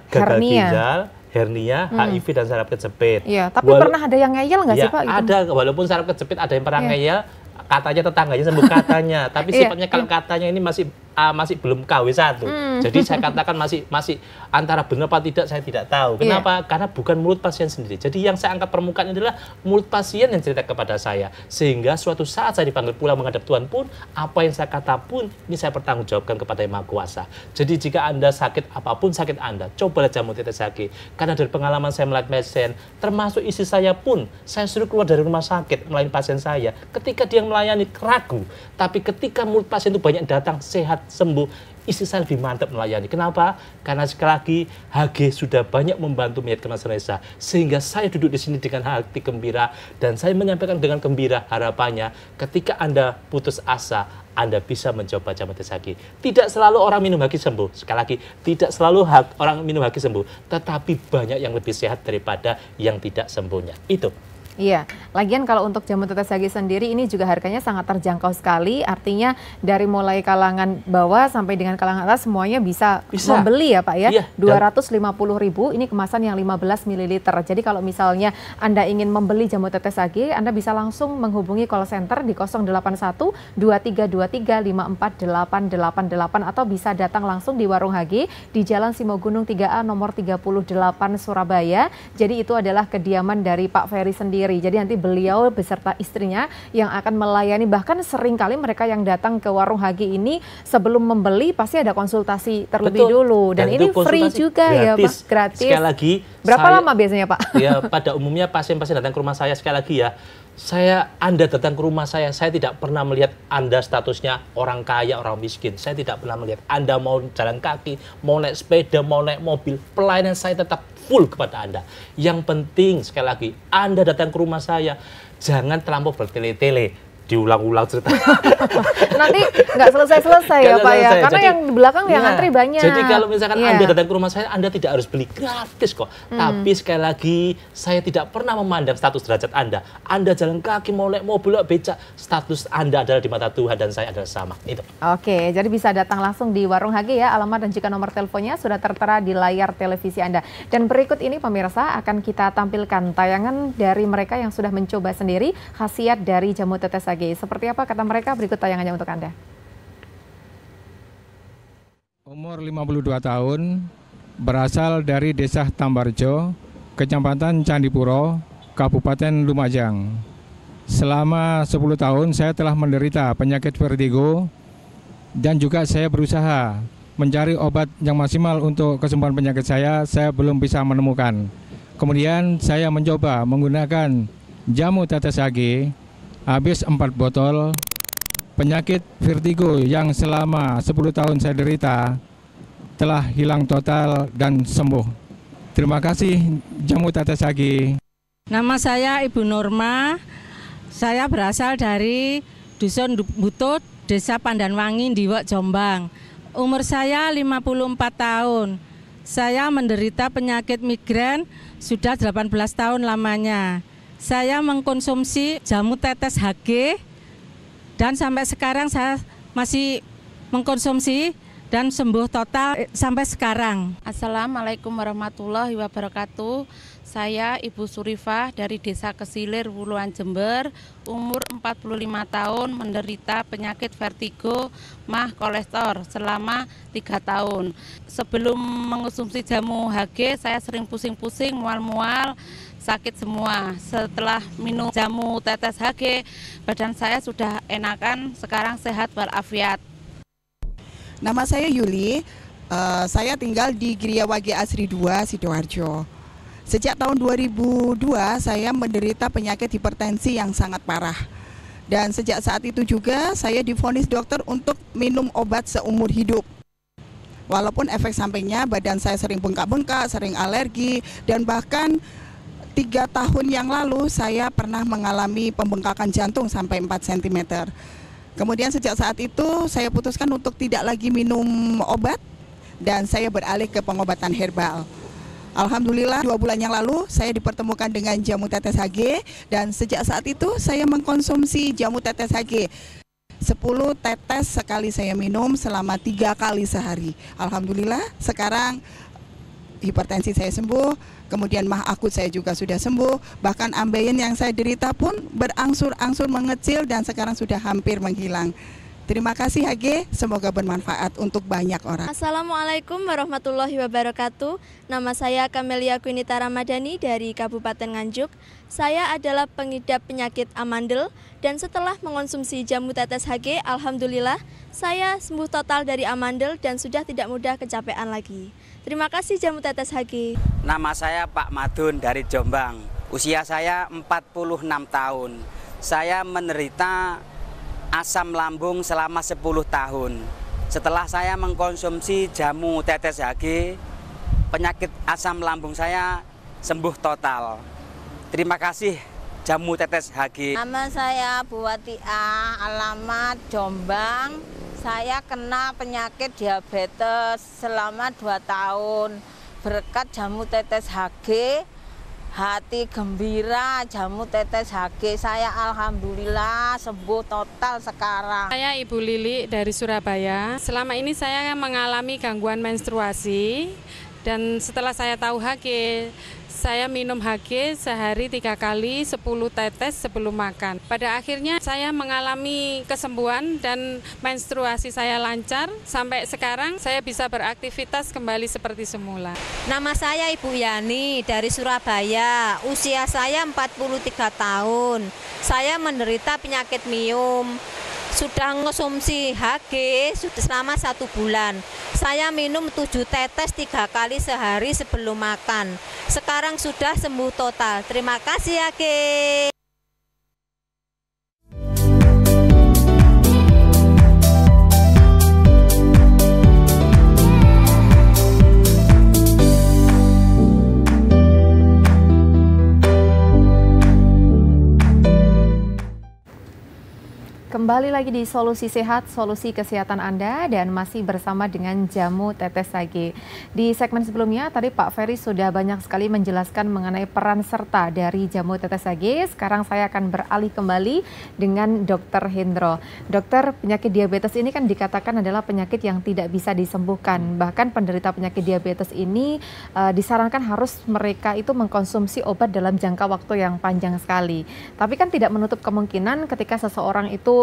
gagal ginjal, hernia, HIV, dan saraf kejepit. Iya, tapi pernah ada yang ngeyel nggak sih Pak? Gitu? Ada, walaupun saraf kejepit ada yang pernah ngeyel, katanya tetangganya sembuh katanya, tapi sifatnya kalau katanya ini masih belum KW1. Jadi saya katakan masih antara benar apa tidak saya tidak tahu. Kenapa? Karena bukan mulut pasien sendiri. Jadi yang saya angkat permukaan adalah mulut pasien yang cerita kepada saya. Sehingga suatu saat saya dipanggil pulang menghadap Tuhan pun, apa yang saya kata pun ini saya pertanggungjawabkan kepada Yang Maha Kuasa. Jadi jika Anda sakit, apapun sakit Anda, cobalah jamu tetes Hage. Karena dari pengalaman saya melihat pasien, termasuk istri saya pun, saya suruh keluar dari rumah sakit melayani pasien saya. Ketika dia melayani ragu, tapi ketika mulut pasien itu banyak datang sehat sembuh, istri saya lebih mantap melayani. Kenapa? Karena sekali lagi Hage sudah banyak membantu menyehatkan masalah sesah, sehingga saya duduk di sini dengan hati gembira dan saya menyampaikan dengan gembira harapannya ketika Anda putus asa Anda bisa mencoba jamu tetes Hage. Tidak selalu orang minum Hage sembuh. Sekali lagi, tidak selalu orang minum Hage sembuh, tetapi banyak yang lebih sehat daripada yang tidak sembuhnya. Itu. Iya, lagian kalau untuk jamu tetes Hage sendiri ini juga harganya sangat terjangkau sekali. Artinya dari mulai kalangan bawah sampai dengan kalangan atas semuanya bisa membeli ya Pak ya. Iya, 250.000 ini kemasan yang 15 ml. Jadi kalau misalnya Anda ingin membeli jamu tetes Hage, Anda bisa langsung menghubungi call center di 081-2323-548-888 atau bisa datang langsung di Warung Hage di Jalan Simogunung 3A nomor 38 Surabaya. Jadi itu adalah kediaman dari Pak Ferry sendiri. Jadi nanti beliau beserta istrinya yang akan melayani, bahkan seringkali mereka yang datang ke Warung Hage ini sebelum membeli pasti ada konsultasi terlebih dulu. Dan ini free juga gratis. Ya Pak, gratis. Sekali lagi, berapa lama biasanya Pak? Ya pada umumnya pasien-pasien datang ke rumah saya, sekali lagi ya, Anda datang ke rumah saya tidak pernah melihat Anda statusnya orang kaya, orang miskin. Saya tidak pernah melihat Anda mau jalan kaki, mau naik sepeda, mau naik mobil. Pelayanan saya tetap full kepada Anda. Yang penting, sekali lagi, Anda datang ke rumah saya, jangan terlampau bertele-tele, diulang-ulang cerita. Nanti nggak selesai-selesai ya Pak ya, karena jadi, yang di belakang yang antri banyak. Jadi kalau misalkan Anda datang ke rumah saya, Anda tidak harus beli, gratis kok. Tapi sekali lagi, saya tidak pernah memandang status derajat Anda. Anda jalan kaki, mau naik mobil, becak, status Anda adalah di mata Tuhan dan saya adalah sama. Itu. Oke, jadi bisa datang langsung di Warung Hage ya, alamat dan juga nomor teleponnya sudah tertera di layar televisi Anda. Dan berikut ini pemirsa akan kita tampilkan tayangan dari mereka yang sudah mencoba sendiri khasiat dari jamu tetes Hage. Seperti apa kata mereka, berikut tayangannya untuk Anda. Umur 52 tahun, berasal dari Desa Tambarjo, Kecamatan Candipuro, Kabupaten Lumajang. Selama 10 tahun saya telah menderita penyakit vertigo dan juga saya berusaha mencari obat yang maksimal untuk kesembuhan penyakit saya belum bisa menemukan. Kemudian saya mencoba menggunakan jamu tetes Hage. Habis 4 botol, penyakit vertigo yang selama 10 tahun saya derita telah hilang total dan sembuh. Terima kasih jamu tetes Hage. Nama saya Ibu Norma, saya berasal dari Dusun Butut, Desa Pandanwangi, Ndiwok, Jombang. Umur saya 54 tahun, saya menderita penyakit migrain sudah 18 tahun lamanya. Saya mengkonsumsi jamu tetes Hage dan sampai sekarang saya masih mengkonsumsi dan sembuh total sampai sekarang. Assalamualaikum warahmatullahi wabarakatuh. Saya Ibu Surifah dari Desa Kesilir, Wuluan, Jember. Umur 45 tahun menderita penyakit vertigo mah kolestor selama 3 tahun. Sebelum mengkonsumsi jamu Hage saya sering pusing-pusing, mual-mual. sakit semua. Setelah minum jamu tetes Hage, badan saya sudah enakan, sekarang sehat walafiat. Nama saya Yuli, saya tinggal di Griya Wage Asri 2, Sidoarjo. Sejak tahun 2002 saya menderita penyakit hipertensi yang sangat parah. Dan sejak saat itu juga saya divonis dokter untuk minum obat seumur hidup. Walaupun efek sampingnya badan saya sering bengkak-bengkak, sering alergi, dan bahkan 3 tahun yang lalu saya pernah mengalami pembengkakan jantung sampai 4 cm. Kemudian sejak saat itu saya putuskan untuk tidak lagi minum obat dan saya beralih ke pengobatan herbal. Alhamdulillah 2 bulan yang lalu saya dipertemukan dengan jamu tetes Hage dan sejak saat itu saya mengkonsumsi jamu tetes Hage. 10 tetes sekali saya minum selama 3 kali sehari. Alhamdulillah sekarang hipertensi saya sembuh, kemudian mah akut saya juga sudah sembuh, bahkan ambeien yang saya derita pun berangsur-angsur mengecil dan sekarang sudah hampir menghilang. Terima kasih Hage, semoga bermanfaat untuk banyak orang. Assalamualaikum warahmatullahi wabarakatuh. Nama saya Kamelia Quinita Ramadhani dari Kabupaten Nganjuk. Saya adalah pengidap penyakit amandel dan setelah mengonsumsi jamu tetes Hage, alhamdulillah saya sembuh total dari amandel dan sudah tidak mudah kecapean lagi. Terima kasih jamu tetes Hage. Nama saya Pak Madun dari Jombang. Usia saya 46 tahun. Saya menderita asam lambung selama 10 tahun. Setelah saya mengkonsumsi jamu tetes Hage, penyakit asam lambung saya sembuh total. Terima kasih jamu tetes Hage. Nama saya Buwatia, alamat Jombang. Saya kena penyakit diabetes selama 2 tahun. Berkat jamu tetes Hage, hati gembira, jamu tetes Hage saya alhamdulillah sembuh total sekarang. Saya Ibu Lili dari Surabaya. Selama ini saya mengalami gangguan menstruasi dan setelah saya tahu Hage, saya minum Hage sehari 3 kali 10 tetes sebelum makan. Pada akhirnya saya mengalami kesembuhan dan menstruasi saya lancar. Sampai sekarang saya bisa beraktivitas kembali seperti semula. Nama saya Ibu Yani dari Surabaya. Usia saya 43 tahun. Saya menderita penyakit miom. Sudah mengonsumsi Hage selama 1 bulan. Saya minum 7 tetes 3 kali sehari sebelum makan. Sekarang sudah sembuh total. Terima kasih Hage. Kembali lagi di Solusi Sehat, solusi kesehatan Anda dan masih bersama dengan jamu tetes Hage. Di segmen sebelumnya tadi Pak Ferry sudah banyak sekali menjelaskan mengenai peran serta dari jamu tetes Hage. Sekarang saya akan beralih kembali dengan Dr. Hendro. Dokter, penyakit diabetes ini kan dikatakan adalah penyakit yang tidak bisa disembuhkan. Bahkan penderita penyakit diabetes ini disarankan harus mereka itu mengkonsumsi obat dalam jangka waktu yang panjang sekali. Tapi kan tidak menutup kemungkinan ketika seseorang itu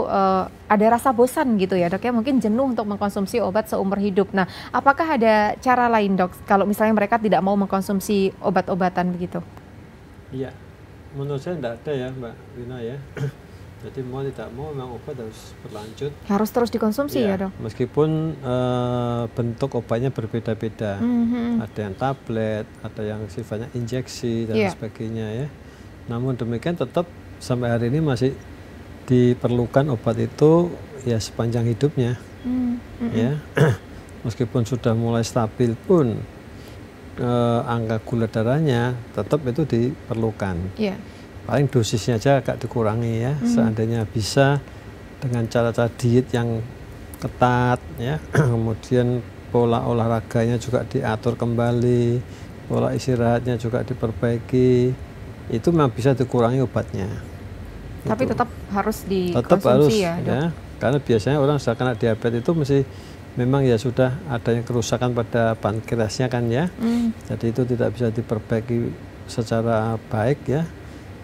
ada rasa bosan gitu ya dok ya, mungkin jenuh untuk mengkonsumsi obat seumur hidup. Nah, apakah ada cara lain dok kalau misalnya mereka tidak mau mengkonsumsi obat-obatan begitu? Iya, menurut saya tidak ada ya Mbak Rina ya. Jadi mau tidak mau memang obat harus berlanjut. Harus terus dikonsumsi ya, dok? Meskipun bentuk obatnya berbeda-beda. Ada yang tablet, ada yang sifatnya injeksi dan sebagainya ya. Namun demikian tetap sampai hari ini masih diperlukan obat itu ya sepanjang hidupnya ya. Meskipun sudah mulai stabil pun angka gula darahnya tetap itu diperlukan. Paling dosisnya aja agak dikurangi ya. Seandainya bisa dengan cara-cara diet yang ketat ya, kemudian pola olahraganya juga diatur kembali, pola istirahatnya juga diperbaiki, itu memang bisa dikurangi obatnya. Tapi tetap harus dikonsumsi ya, dok? Ya, karena biasanya orang sudah kena diabetes itu mesti memang ya sudah adanya kerusakan pada pankreasnya kan ya. Jadi itu tidak bisa diperbaiki secara baik ya.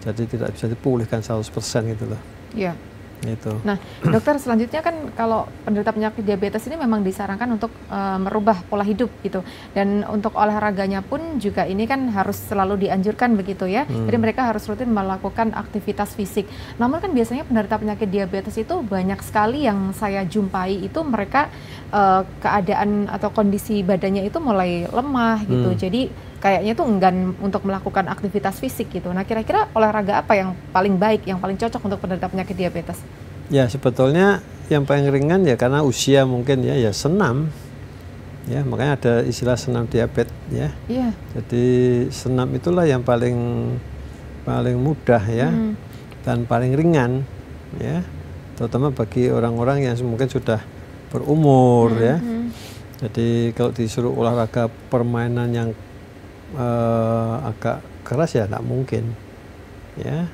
Jadi tidak bisa dipulihkan 100% gitu loh. Gitu. Nah, dokter, selanjutnya kan kalau penderita penyakit diabetes ini memang disarankan untuk merubah pola hidup gitu. Dan untuk olahraganya pun juga ini kan harus selalu dianjurkan begitu ya. Jadi mereka harus rutin melakukan aktivitas fisik. Namun kan biasanya penderita penyakit diabetes itu banyak sekali yang saya jumpai itu mereka keadaan atau kondisi badannya itu mulai lemah gitu. Jadi kayaknya tuh enggan untuk melakukan aktivitas fisik gitu. Nah, kira-kira olahraga apa yang paling baik, yang paling cocok untuk penderita penyakit diabetes? Ya, sebetulnya yang paling ringan ya karena usia mungkin ya, ya senam. Ya, makanya ada istilah senam diabetes ya. Iya. Jadi senam itulah yang paling mudah ya, dan paling ringan ya. Terutama bagi orang-orang yang mungkin sudah berumur ya. Jadi kalau disuruh olahraga permainan yang agak keras ya, nggak mungkin ya.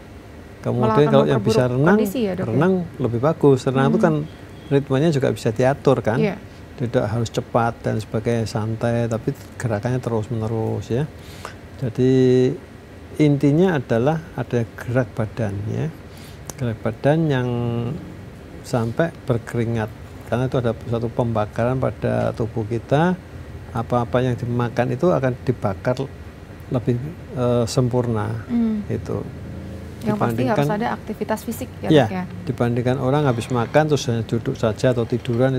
Kemudian kalau yang bisa renang, ya, renang lebih bagus. Renang itu kan ritmenya juga bisa diatur kan, tidak harus cepat dan sebagainya, santai, tapi gerakannya terus menerus ya. Jadi intinya adalah ada gerak badan ya, gerak badan yang sampai berkeringat, karena itu ada suatu pembakaran pada tubuh kita. Apa-apa yang dimakan itu akan dibakar lebih sempurna itu. Yang pasti harus ada aktivitas fisik ya, ya. Dibandingkan orang habis makan terus hanya duduk saja atau tiduran,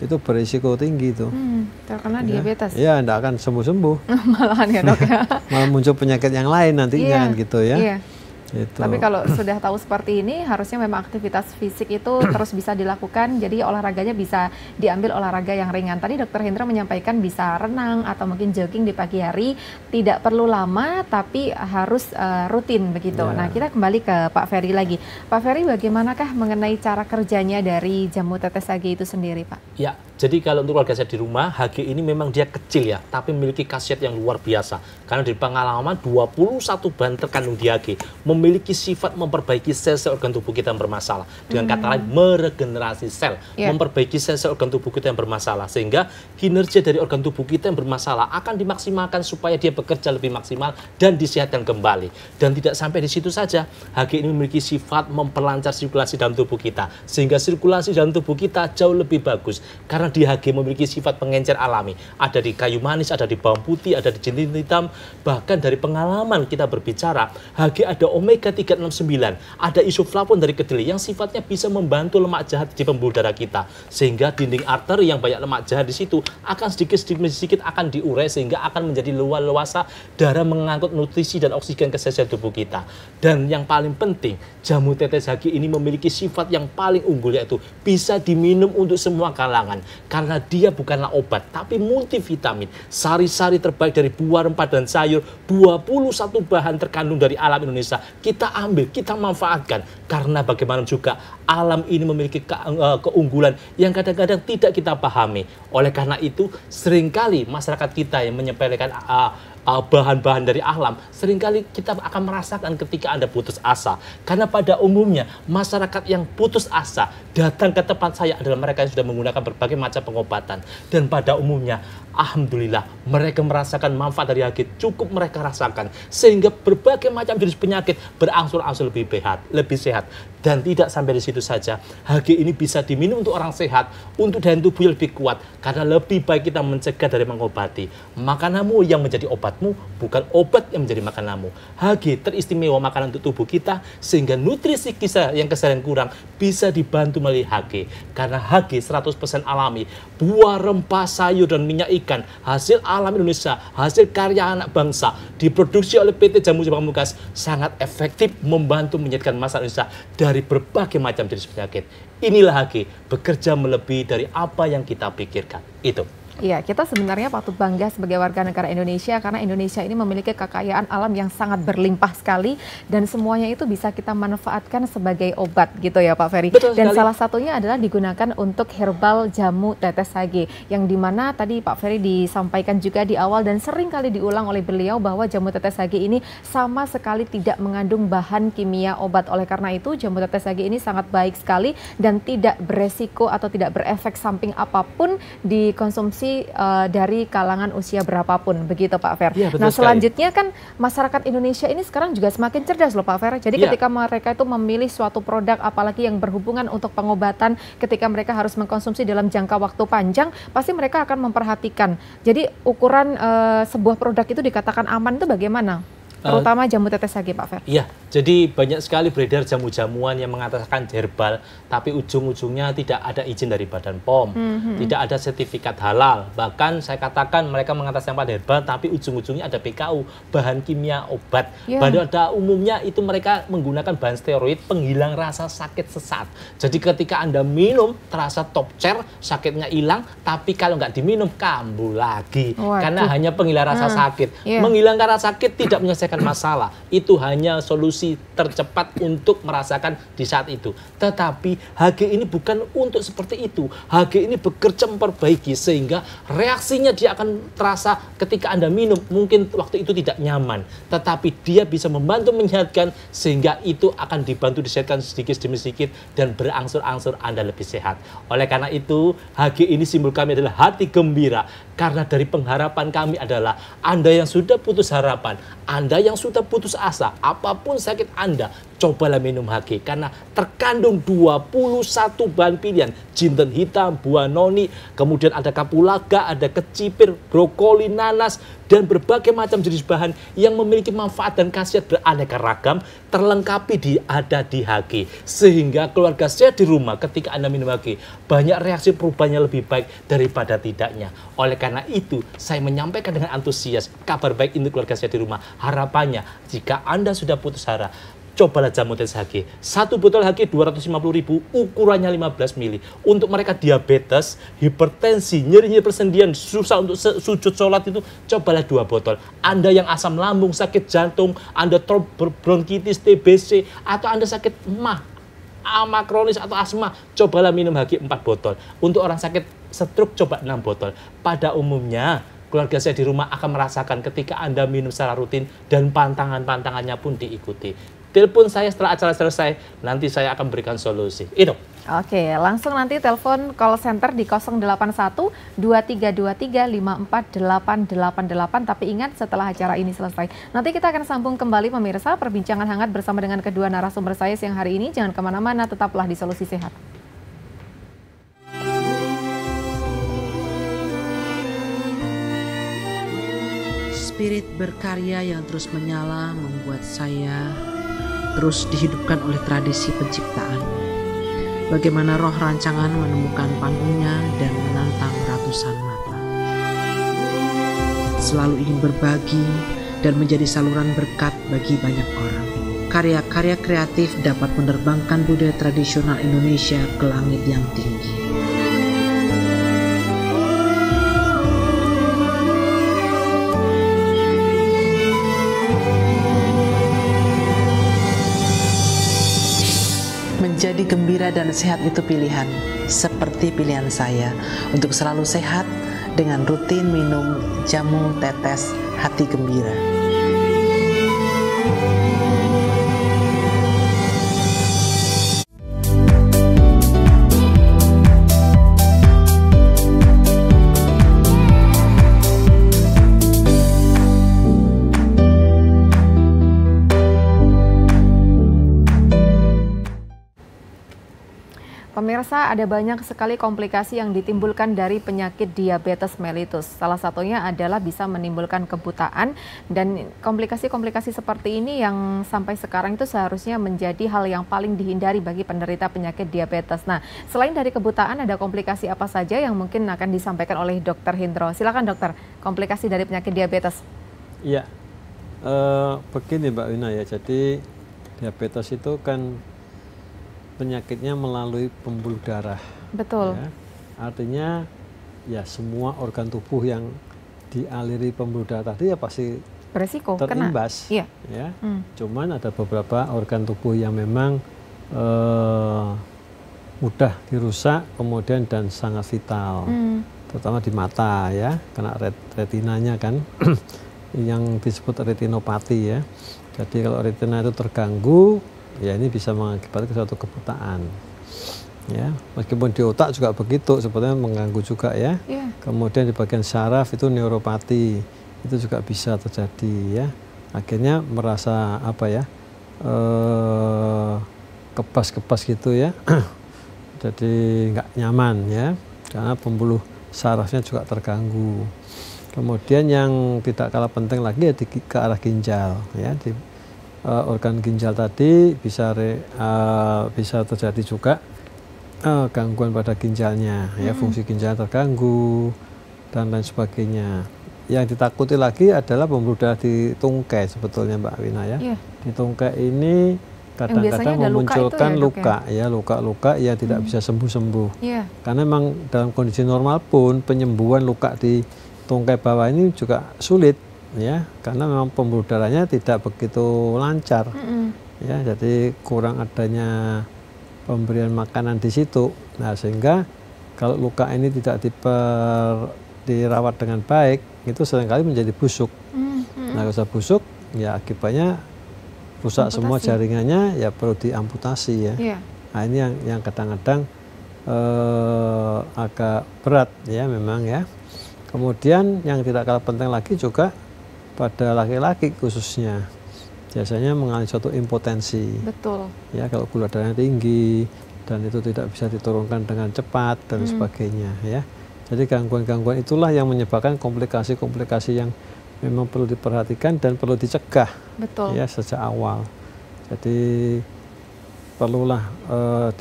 itu berisiko tinggi itu. Terkena ya, diabetes. Ya, tidak akan sembuh-sembuh. Malahan ya dok ya. Malah muncul penyakit yang lain nanti, jangan gitu ya. Iya. Gitu. Tapi kalau sudah tahu seperti ini, harusnya memang aktivitas fisik itu terus bisa dilakukan. Jadi olahraganya bisa diambil olahraga yang ringan. Tadi Dokter Hendra menyampaikan bisa renang atau mungkin jogging di pagi hari. Tidak perlu lama, tapi harus rutin begitu. Nah, kita kembali ke Pak Ferry lagi. Pak Ferry, bagaimanakah mengenai cara kerjanya dari Jamu Tetes Hage itu sendiri, Pak? Ya, jadi kalau untuk keluarga saya di rumah, Hage ini memang dia kecil ya, tapi memiliki khasiat yang luar biasa. Karena dari pengalaman 21 bahan terkandung di Hage memiliki sifat memperbaiki sel-sel organ tubuh kita yang bermasalah. Dengan kata lain, meregenerasi sel, memperbaiki sel-sel organ tubuh kita yang bermasalah. Sehingga kinerja dari organ tubuh kita yang bermasalah akan dimaksimalkan supaya dia bekerja lebih maksimal dan disehatkan kembali. Dan tidak sampai di situ saja, Hage ini memiliki sifat memperlancar sirkulasi dalam tubuh kita. Sehingga sirkulasi dalam tubuh kita jauh lebih bagus. Karena di Hage memiliki sifat pengencer alami. Ada di kayu manis, ada di bawang putih, ada di jinten hitam. Bahkan dari pengalaman kita berbicara, Hage ada omega 369, ada isoflavon dari kedelai yang sifatnya bisa membantu lemak jahat di pembuluh darah kita, sehingga dinding arteri yang banyak lemak jahat di situ akan sedikit-sedikit akan diurai, sehingga akan menjadi luas-luasa darah mengangkut nutrisi dan oksigen ke sel-sel tubuh kita. Dan yang paling penting, Jamu Tetes Hage ini memiliki sifat yang paling unggul, yaitu bisa diminum untuk semua kalangan, karena dia bukanlah obat tapi multivitamin, sari-sari terbaik dari buah, rempah, dan sayur. 21 bahan terkandung dari alam Indonesia kita ambil, kita manfaatkan, karena bagaimana juga alam ini memiliki keunggulan yang kadang-kadang tidak kita pahami. Oleh karena itu, seringkali masyarakat kita yang menyepelekan bahan-bahan dari alam, seringkali kita akan merasakan ketika Anda putus asa. Karena pada umumnya masyarakat yang putus asa datang ke tempat saya adalah mereka yang sudah menggunakan berbagai macam pengobatan. Dan pada umumnya, alhamdulillah, mereka merasakan manfaat dari Hage, cukup mereka rasakan, sehingga berbagai macam jenis penyakit berangsur-angsur lebih sehat. Dan tidak sampai di situ saja, Hage ini bisa diminum untuk orang sehat, untuk daya tubuh lebih kuat, karena lebih baik kita mencegah dari mengobati. Makananmu yang menjadi obatmu, bukan obat yang menjadi makananmu. Hage teristimewa makanan untuk tubuh kita, sehingga nutrisi kita yang keseharian kurang bisa dibantu melalui Hage. Karena Hage 100% alami, buah, rempah, sayur, dan minyak ikan, hasil alam Indonesia, hasil karya anak bangsa, diproduksi oleh PT. Jamu Jayapamuka, sangat efektif membantu menyediakan masalah Indonesia dari berbagai macam jenis penyakit. Inilah Hage, bekerja melebihi dari apa yang kita pikirkan. Itu. Iya, kita sebenarnya patut bangga sebagai warga negara Indonesia, karena Indonesia ini memiliki kekayaan alam yang sangat berlimpah sekali, dan semuanya itu bisa kita manfaatkan sebagai obat gitu ya Pak Ferry. Betul sekali. Dan salah satunya adalah digunakan untuk herbal Jamu Tetes Hage, yang dimana tadi Pak Ferry disampaikan juga di awal dan sering kali diulang oleh beliau bahwa Jamu Tetes Hage ini sama sekali tidak mengandung bahan kimia obat. Oleh karena itu, Jamu Tetes Hage ini sangat baik sekali dan tidak beresiko atau tidak berefek samping apapun dikonsumsi vaksinasi dari kalangan usia berapapun, begitu Pak Fer. Ya, nah selanjutnya sekali. Kan masyarakat Indonesia ini sekarang juga semakin cerdas loh Pak Fer. Jadi ya. Ketika mereka itu memilih suatu produk apalagi yang berhubungan untuk pengobatan, ketika mereka harus mengkonsumsi dalam jangka waktu panjang, pasti mereka akan memperhatikan. Jadi ukuran sebuah produk itu dikatakan aman itu bagaimana? Terutama jamu tetes hage, Pak Fer. Iya, jadi banyak sekali beredar jamu-jamuan yang mengatakan herbal, tapi ujung-ujungnya tidak ada izin dari Badan POM, tidak ada sertifikat halal. Bahkan saya katakan mereka mengatakan herbal, tapi ujung-ujungnya ada BKU, bahan kimia obat. Yeah. Pada umumnya itu mereka menggunakan bahan steroid penghilang rasa sakit sesat. Jadi ketika Anda minum, terasa top chair, sakitnya hilang, tapi kalau nggak diminum, kambuh lagi. Waduh. Karena hanya penghilang rasa sakit. Yeah. Menghilangkan rasa sakit tidak menyelesaikan masalah, itu hanya solusi tercepat untuk merasakan di saat itu. Tetapi Hage ini bukan untuk seperti itu. Hage ini bekerja memperbaiki sehingga reaksinya dia akan terasa ketika Anda minum mungkin waktu itu tidak nyaman, tetapi dia bisa membantu menyehatkan sehingga itu akan dibantu disehatkan sedikit demi sedikit dan berangsur-angsur Anda lebih sehat. Oleh karena itu Hage ini simbol kami adalah hati gembira, karena dari pengharapan kami adalah Anda yang sudah putus harapan, Anda yang sudah putus asa, apapun sakit Anda, cobalah minum Hage karena terkandung 21 bahan pilihan, jinten hitam, buah noni, kemudian ada kapulaga, ada kecipir, brokoli, nanas, dan berbagai macam jenis bahan yang memiliki manfaat dan khasiat beraneka ragam terlengkapi ada di Hage. Sehingga keluarga saya di rumah ketika Anda minum Hage, banyak reaksi perubahannya lebih baik daripada tidaknya. Oleh karena itu, saya menyampaikan dengan antusias kabar baik untuk keluarga saya di rumah. Harapannya, jika Anda sudah putus hara, cobalah jamu tetes Hage. Satu botol Hage 250.000, ukurannya 15 mili. Untuk mereka diabetes, hipertensi, nyeri-nyeri persendian, susah untuk sujud sholat itu, cobalah 2 botol. Anda yang asam lambung, sakit jantung, Anda bronkitis, TBC, atau Anda sakit ama kronis atau asma, cobalah minum Hage 4 botol. Untuk orang sakit stroke, coba 6 botol. Pada umumnya, keluarga saya di rumah akan merasakan ketika Anda minum secara rutin dan pantangan-pantangannya pun diikuti. Telepon saya setelah acara selesai, nanti saya akan berikan solusi. Itu. Oke, langsung nanti telepon call center di 081-2323-54888. Tapi ingat setelah acara ini selesai. Nanti kita akan sambung kembali pemirsa perbincangan hangat bersama dengan kedua narasumber saya siang hari ini. Jangan kemana-mana, tetaplah di Solusi Sehat. Spirit berkarya yang terus menyala membuat saya terus dihidupkan oleh tradisi penciptaan. Bagaimana roh rancangan menemukan panggungnya dan menantang ratusan mata. Selalu ingin berbagi dan menjadi saluran berkat bagi banyak orang. Karya-karya kreatif dapat menerbangkan budaya tradisional Indonesia ke langit yang tinggi. Jadi gembira dan sehat itu pilihan, seperti pilihan saya untuk selalu sehat dengan rutin minum jamu tetes hati gembira. Pemirsa, ada banyak sekali komplikasi yang ditimbulkan dari penyakit diabetes mellitus. Salah satunya adalah bisa menimbulkan kebutaan, dan komplikasi-komplikasi seperti ini yang sampai sekarang itu seharusnya menjadi hal yang paling dihindari bagi penderita penyakit diabetes. Nah, selain dari kebutaan, ada komplikasi apa saja yang mungkin akan disampaikan oleh Dr. Hindro? Silakan Dokter, komplikasi dari penyakit diabetes. Iya, begini Mbak Wina ya, jadi diabetes itu kan penyakitnya melalui pembuluh darah. Betul. Ya. Artinya ya semua organ tubuh yang dialiri pembuluh darah tadi ya pasti beresiko terimbas. Kena. Ya. Ya. Cuman ada beberapa organ tubuh yang memang mudah dirusak kemudian dan sangat vital. Terutama di mata ya, kena retinanya kan yang disebut retinopati ya. Jadi kalau retina itu terganggu, ya ini bisa mengakibatkan suatu kebutaan. ya. Meskipun di otak juga begitu, sebetulnya mengganggu juga ya. Yeah. Kemudian di bagian saraf itu neuropati, itu juga bisa terjadi ya. Akhirnya merasa apa ya, kebas-kebas gitu ya. Jadi nggak nyaman ya, karena pembuluh sarafnya juga terganggu. Kemudian yang tidak kalah penting lagi ya ke arah ginjal ya, di organ ginjal tadi bisa terjadi juga gangguan pada ginjalnya ya, fungsi ginjal terganggu dan lain sebagainya. Yang ditakuti lagi adalah pembuluh darah di tungkai sebetulnya Mbak Wina ya. Yeah. Di tungkai ini kadang-kadang memunculkan luka ya, luka-luka ya, tidak bisa sembuh-sembuh. Yeah. Karena memang dalam kondisi normal pun penyembuhan luka di tungkai bawah ini juga sulit ya, karena memang pembuluh darahnya tidak begitu lancar ya, jadi kurang adanya pemberian makanan di situ. Nah sehingga kalau luka ini tidak dirawat dengan baik, itu seringkali menjadi busuk. Nah kalau busuk ya akibatnya rusak semua jaringannya ya, perlu diamputasi ya. Yeah. Nah ini yang kadang-kadang agak berat ya memang ya. Kemudian yang tidak kalah penting lagi juga pada laki-laki khususnya biasanya mengalami suatu impotensi. Betul. Ya kalau gula darahnya tinggi dan itu tidak bisa diturunkan dengan cepat dan sebagainya ya. Jadi gangguan-gangguan itulah yang menyebabkan komplikasi-komplikasi yang memang perlu diperhatikan dan perlu dicegah. Betul. Ya sejak awal. Jadi perlulah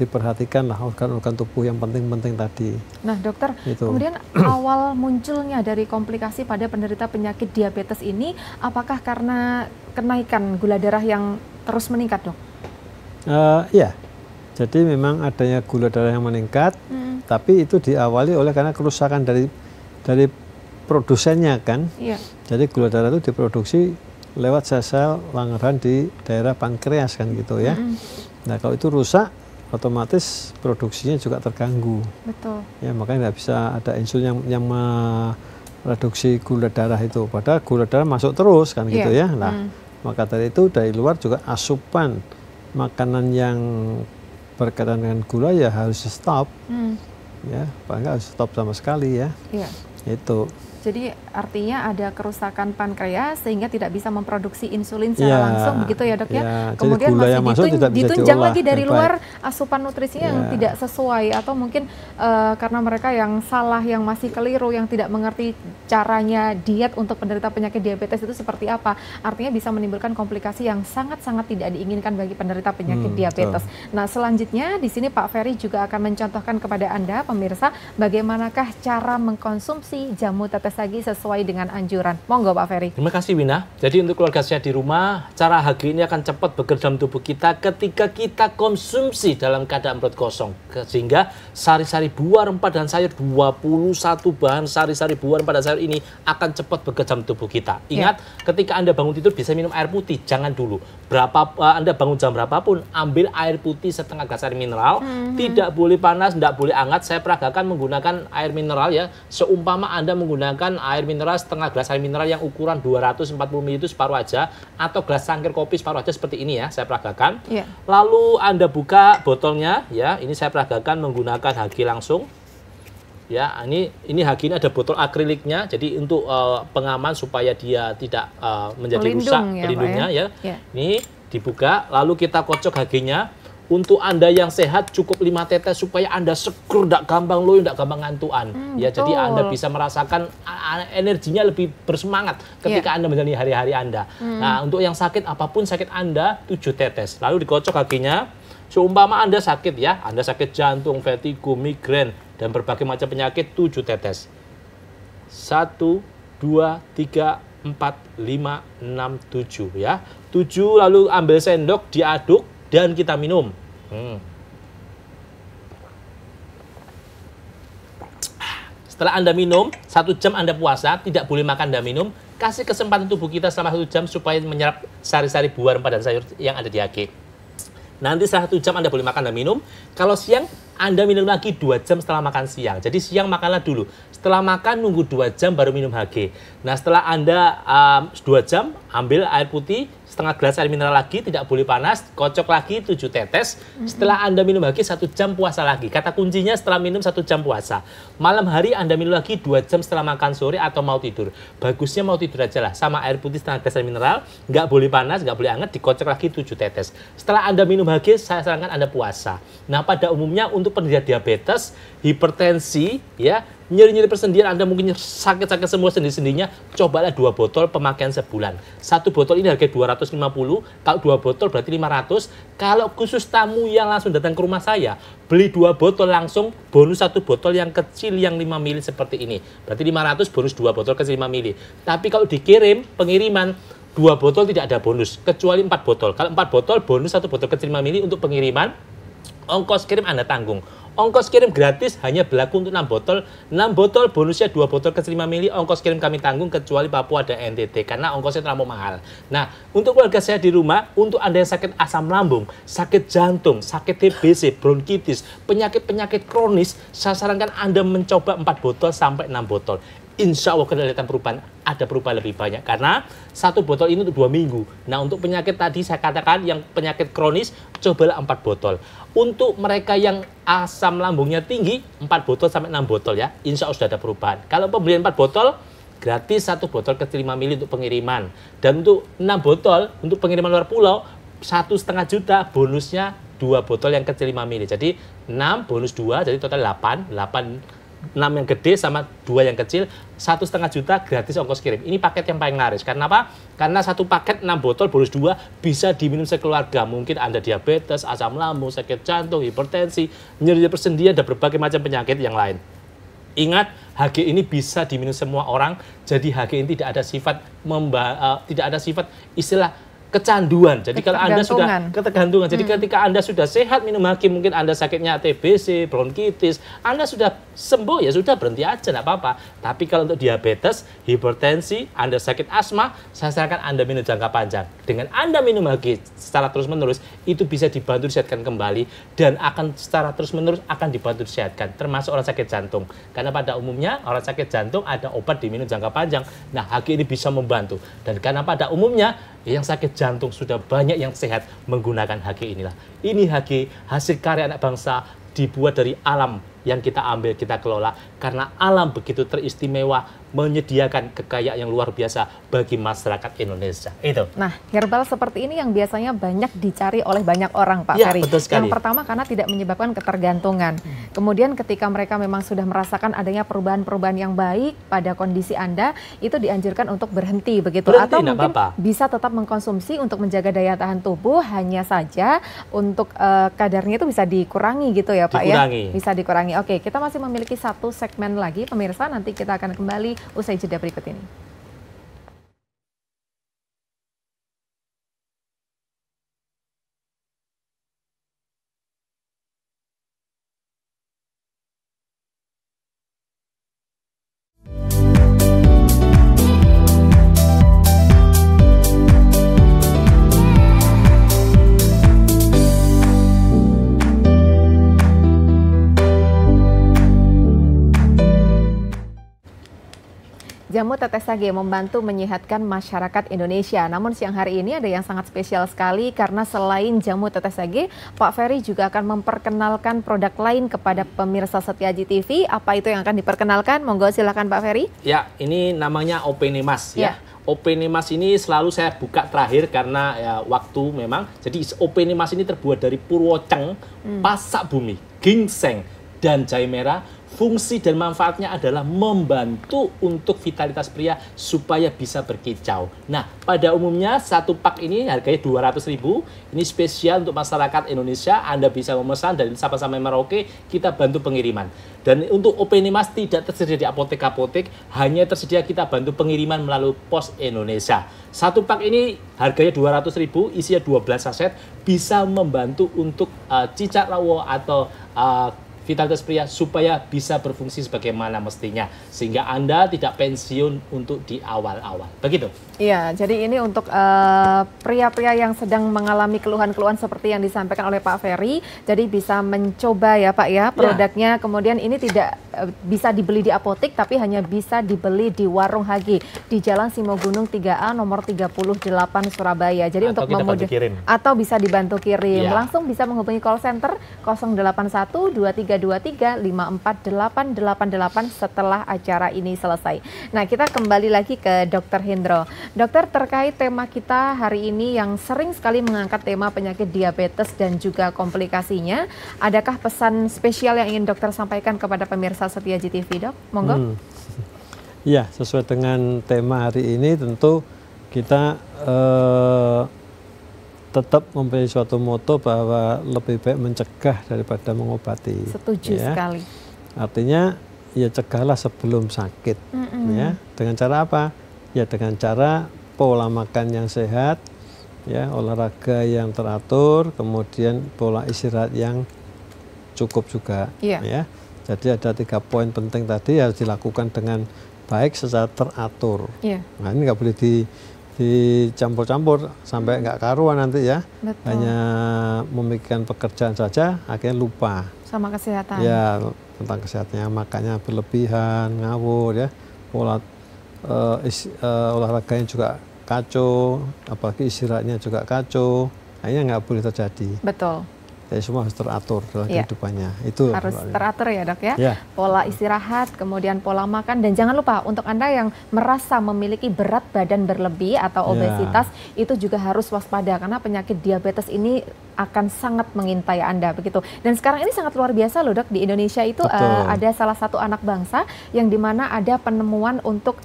diperhatikanlah organ-organ tubuh yang penting-penting tadi. Nah dokter, gitu. Kemudian awal munculnya dari komplikasi pada penderita penyakit diabetes ini, apakah karena kenaikan gula darah yang terus meningkat dok? Ya, jadi memang adanya gula darah yang meningkat, tapi itu diawali oleh karena kerusakan dari produsennya kan. Yeah. Jadi gula darah itu diproduksi lewat sel-sel Langerhans di daerah pankreas kan gitu ya. Nah kalau itu rusak, otomatis produksinya juga terganggu. Betul. Ya makanya nggak bisa ada insulin yang mereduksi gula darah itu. Padahal gula darah masuk terus kan gitu ya. Nah maka dari itu dari luar juga asupan makanan yang berkaitan dengan gula ya harus stop. Ya paling nggak harus stop sama sekali ya. Iya. Itu. Jadi artinya ada kerusakan pankreas sehingga tidak bisa memproduksi insulin secara langsung begitu ya dok ya. Kemudian masih ditunjang lagi dari luar asupan nutrisinya yang tidak sesuai, atau mungkin karena mereka yang salah, yang masih keliru, yang tidak mengerti caranya diet untuk penderita penyakit diabetes itu seperti apa. Artinya bisa menimbulkan komplikasi yang sangat-sangat tidak diinginkan bagi penderita penyakit diabetes. Nah selanjutnya di sini Pak Ferry juga akan mencontohkan kepada Anda pemirsa bagaimanakah cara mengkonsumsi jamu tetes Hage sesuai dengan anjuran. Monggo Pak Ferry. Terima kasih Wina. Jadi untuk keluarga sehat di rumah, cara Hage ini akan cepat bekerja dalam tubuh kita ketika kita konsumsi dalam keadaan perut kosong. Sehingga sari-sari buah, rempah dan sayur, 21 bahan sari-sari buah, rempah dan sayur ini akan cepat bekerja dalam tubuh kita. Ingat, ketika Anda bangun tidur bisa minum air putih, jangan dulu. Anda bangun jam berapapun, ambil air putih setengah gelas air mineral, tidak boleh panas, tidak boleh hangat. Saya peragakan menggunakan air mineral ya, seumpama Anda menggunakan air mineral setengah gelas air mineral yang ukuran 240 ml itu separuh aja, atau gelas cangkir kopi separuh aja seperti ini ya, saya peragakan. Lalu Anda buka botolnya ya, ini saya peragakan menggunakan Hage langsung ya. Ini Hage ini ada botol akriliknya, jadi untuk pengaman supaya dia tidak menjadi rusak pelindungnya ya, ya. Ini dibuka lalu kita kocok Hage-nya. Untuk Anda yang sehat cukup 5 tetes supaya Anda seger, tidak gampang loyo, tidak gampang ngantuan. Ya, jadi Anda bisa merasakan energinya lebih bersemangat ketika Anda menjalani hari-hari Anda. Nah, untuk yang sakit apapun sakit Anda 7 tetes. Lalu dikocok kakinya. Seumpama Anda sakit ya, Anda sakit jantung, vertigo, migrain dan berbagai macam penyakit 7 tetes. 1 2 3 4 5 6 7 ya. 7 lalu ambil sendok diaduk dan kita minum. Setelah Anda minum, 1 jam Anda puasa, tidak boleh makan dan minum. Kasih kesempatan tubuh kita selama 1 jam supaya menyerap sari-sari buah, rempah, dan sayur yang ada di Hage. Nanti setelah 1 jam Anda boleh makan dan minum. Kalau siang, Anda minum lagi 2 jam setelah makan siang. Jadi siang makanlah dulu. Setelah makan, nunggu 2 jam baru minum Hage. Nah, setelah Anda 2 jam, ambil air putih. setengah gelas air mineral lagi, tidak boleh panas, kocok lagi 7 tetes. Setelah Anda minum lagi 1 jam puasa lagi. Kata kuncinya setelah minum 1 jam puasa. Malam hari Anda minum lagi 2 jam setelah makan sore atau mau tidur. Bagusnya mau tidur aja lah, sama air putih setengah gelas air mineral, nggak boleh panas, nggak boleh hangat, dikocok lagi 7 tetes. Setelah Anda minum lagi, saya sarankan Anda puasa. Nah, pada umumnya untuk penderita diabetes, hipertensi, ya, nyeri-nyeri persendian, Anda mungkin sakit-sakit semua sendi-sendinya, cobalah 2 botol pemakaian sebulan. 1 botol ini harga 250, kalau 2 botol berarti 500. Kalau khusus tamu yang langsung datang ke rumah saya, beli 2 botol langsung, bonus 1 botol yang kecil yang 5 mili seperti ini. Berarti 500 bonus 2 botol kecil 5 mili. Tapi kalau dikirim, pengiriman, 2 botol tidak ada bonus, kecuali 4 botol. Kalau 4 botol, bonus 1 botol kecil 5 mili untuk pengiriman, ongkos kirim Anda tanggung. Ongkos kirim gratis hanya berlaku untuk 6 botol. 6 botol bonusnya 2 botol ke 5 mili. Ongkos kirim kami tanggung kecuali Papua dan NTT karena ongkosnya terlalu mahal. Nah, untuk keluarga saya di rumah, untuk Anda yang sakit asam lambung, sakit jantung, sakit TBC, bronkitis, penyakit-penyakit kronis, saya sarankan Anda mencoba 4 botol sampai 6 botol. Insya Allah kelihatan perubahan, ada perubahan lebih banyak karena 1 botol ini untuk 2 minggu. Nah, untuk penyakit tadi saya katakan yang penyakit kronis, cobalah 4 botol. Untuk mereka yang asam lambungnya tinggi, 4 botol sampai 6 botol ya, insya Allah sudah ada perubahan. Kalau pembelian 4 botol, gratis 1 botol ke 5 mili untuk pengiriman. Dan untuk 6 botol, untuk pengiriman luar pulau, 1,5 juta bonusnya 2 botol yang kecil 5 mili. Jadi 6 bonus 2, jadi total 8. 6 yang gede sama 2 yang kecil, 1,5 juta gratis ongkos kirim. Ini paket yang paling laris. Karena apa? Karena 1 paket 6 botol bonus 2 bisa diminum sekeluarga. Mungkin Anda diabetes, asam lambung, sakit jantung, hipertensi, nyeri persendian, dan berbagai macam penyakit yang lain. Ingat, Hage ini bisa diminum semua orang. Jadi Hage ini tidak ada sifat istilah kecanduan. Jadi kalau Anda sudah ketergantungan, jadi ketika Anda sudah sehat minum Hage, mungkin Anda sakitnya TBC, bronkitis, Anda sudah sembuh ya sudah berhenti aja, enggak apa-apa. Tapi kalau untuk diabetes, hipertensi, Anda sakit asma, saya sarankan Anda minum jangka panjang. Dengan Anda minum Hage secara terus-menerus, itu bisa dibantu disehatkan kembali dan akan secara terus-menerus akan dibantu disehatkan, termasuk orang sakit jantung. Karena pada umumnya orang sakit jantung ada obat diminum jangka panjang. Nah, Hage ini bisa membantu. Dan karena pada umumnya yang sakit jantung sudah banyak yang sehat menggunakan Hage inilah. Ini Hage hasil karya anak bangsa, dibuat dari alam yang kita ambil, kita kelola. Karena alam begitu teristimewa menyediakan kekayaan yang luar biasa bagi masyarakat Indonesia. Itu. Nah, herbal seperti ini yang biasanya banyak dicari oleh banyak orang, Pak Ferry. Betul sekali. Yang pertama karena tidak menyebabkan ketergantungan. Kemudian ketika mereka memang sudah merasakan adanya perubahan-perubahan yang baik pada kondisi Anda, itu dianjurkan untuk berhenti begitu. Atau mungkin bisa tetap mengkonsumsi untuk menjaga daya tahan tubuh, hanya saja untuk kadarnya itu bisa dikurangi gitu ya Pak ya. Bisa dikurangi. Oke, kita masih memiliki 1 segmen lagi pemirsa, nanti kita akan kembali usai jeda berikut ini. Jamu Tetes Hage membantu menyehatkan masyarakat Indonesia. Namun siang hari ini ada yang sangat spesial sekali karena selain Jamu Tetes Hage, Pak Ferry juga akan memperkenalkan produk lain kepada pemirsa setia GTV. Apa itu yang akan diperkenalkan? Monggo silakan Pak Ferry. Ya, ini namanya Opi Nemas ya. Opi Nemas ini selalu saya buka terakhir karena ya, waktu memang. Jadi Opi Nemas ini terbuat dari purwoceng, pasak bumi, ginseng, dan jahe merah. Fungsi dan manfaatnya adalah membantu untuk vitalitas pria supaya bisa berkicau. Nah, pada umumnya 1 pak ini harganya 200.000. Ini spesial untuk masyarakat Indonesia. Anda bisa memesan dari Sabang sampai Merauke, kita bantu pengiriman. Dan untuk Opi Nemas tidak tersedia di apotek-apotek, hanya tersedia kita bantu pengiriman melalui Pos Indonesia. 1 pak ini harganya 200.000, isinya 12 saset, bisa membantu untuk cicak rawo atau vitalitas pria supaya bisa berfungsi sebagaimana mestinya sehingga Anda tidak pensiun untuk di awal-awal. Begitu. Iya, jadi ini untuk pria-pria yang sedang mengalami keluhan-keluhan seperti yang disampaikan oleh Pak Ferry, jadi bisa mencoba ya Pak ya produknya. Kemudian ini tidak bisa dibeli di apotek tapi hanya bisa dibeli di warung Hage di Jalan Simogunung 3A nomor 38 Surabaya. Jadi atau untuk memudahkan atau bisa dibantu kirim. Ya. Langsung bisa menghubungi call center 0812323 54888 setelah acara ini selesai. Nah, kita kembali lagi ke Dr. Hendro. Dokter, terkait tema kita hari ini yang sering sekali mengangkat tema penyakit diabetes dan juga komplikasinya, adakah pesan spesial yang ingin dokter sampaikan kepada pemirsa setia GTV, Dok? Monggo. Ya, sesuai dengan tema hari ini tentu kita tetap mempunyai suatu moto bahwa lebih baik mencegah daripada mengobati. Setuju ya. Sekali. Artinya ya cegahlah sebelum sakit, ya. Dengan cara apa? Ya dengan cara pola makan yang sehat, ya olahraga yang teratur, kemudian pola istirahat yang cukup juga, ya. Jadi ada 3 poin penting tadi harus dilakukan dengan baik secara teratur. Nah, ini nggak boleh dicampur-campur sampai nggak karuan nanti ya. Betul. Hanya memikirkan pekerjaan saja akhirnya lupa sama kesehatan ya, tentang kesehatannya, makanya berlebihan, ngawur ya, pola olahraganya juga kacau, apalagi istirahatnya juga kacau, akhirnya nggak boleh terjadi. Betul. Jadi semua harus teratur dalam kehidupannya. Itu harus teratur ya, Dok ya. Pola istirahat, kemudian pola makan, dan jangan lupa untuk Anda yang merasa memiliki berat badan berlebih atau obesitas, itu juga harus waspada karena penyakit diabetes ini akan sangat mengintai Anda begitu. Dan sekarang ini sangat luar biasa loh, Dok, di Indonesia itu ada salah satu anak bangsa yang dimana ada penemuan untuk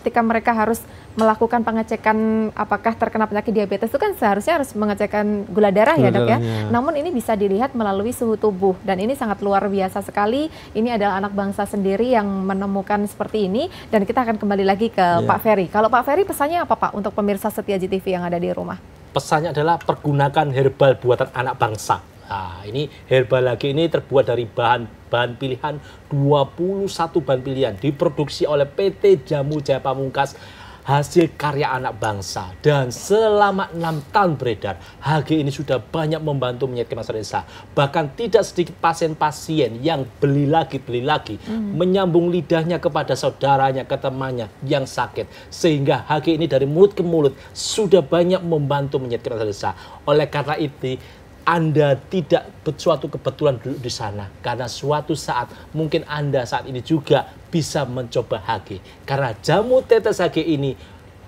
ketika mereka harus melakukan pengecekan apakah terkena penyakit diabetes itu kan seharusnya harus mengecekkan gula darah ya, Dok ya. Namun ini bisa dilihat melalui suhu tubuh dan ini sangat luar biasa sekali. Ini adalah anak bangsa sendiri yang menemukan seperti ini dan kita akan kembali lagi ke Pak Ferry. Kalau Pak Ferry pesannya apa, Pak, untuk pemirsa setia GTV yang ada di rumah? Pesannya adalah pergunakan herbal buatan anak bangsa. Nah, ini herbal lagi ini terbuat dari bahan pilihan 21 bahan pilihan diproduksi oleh PT. Jamu Jayapamuka hasil karya anak bangsa dan selama 6 tahun beredar, Hage ini sudah banyak membantu menyelamatkan masyarakat desa. Bahkan tidak sedikit pasien-pasien yang beli lagi, menyambung lidahnya kepada saudaranya, ke temannya yang sakit. Sehingga Hage ini dari mulut ke mulut sudah banyak membantu menyelamatkan masyarakat desa. Oleh karena itu, Anda tidak suatu kebetulan duduk di sana karena suatu saat mungkin Anda saat ini juga bisa mencoba Hage karena Jamu Tetes Hage ini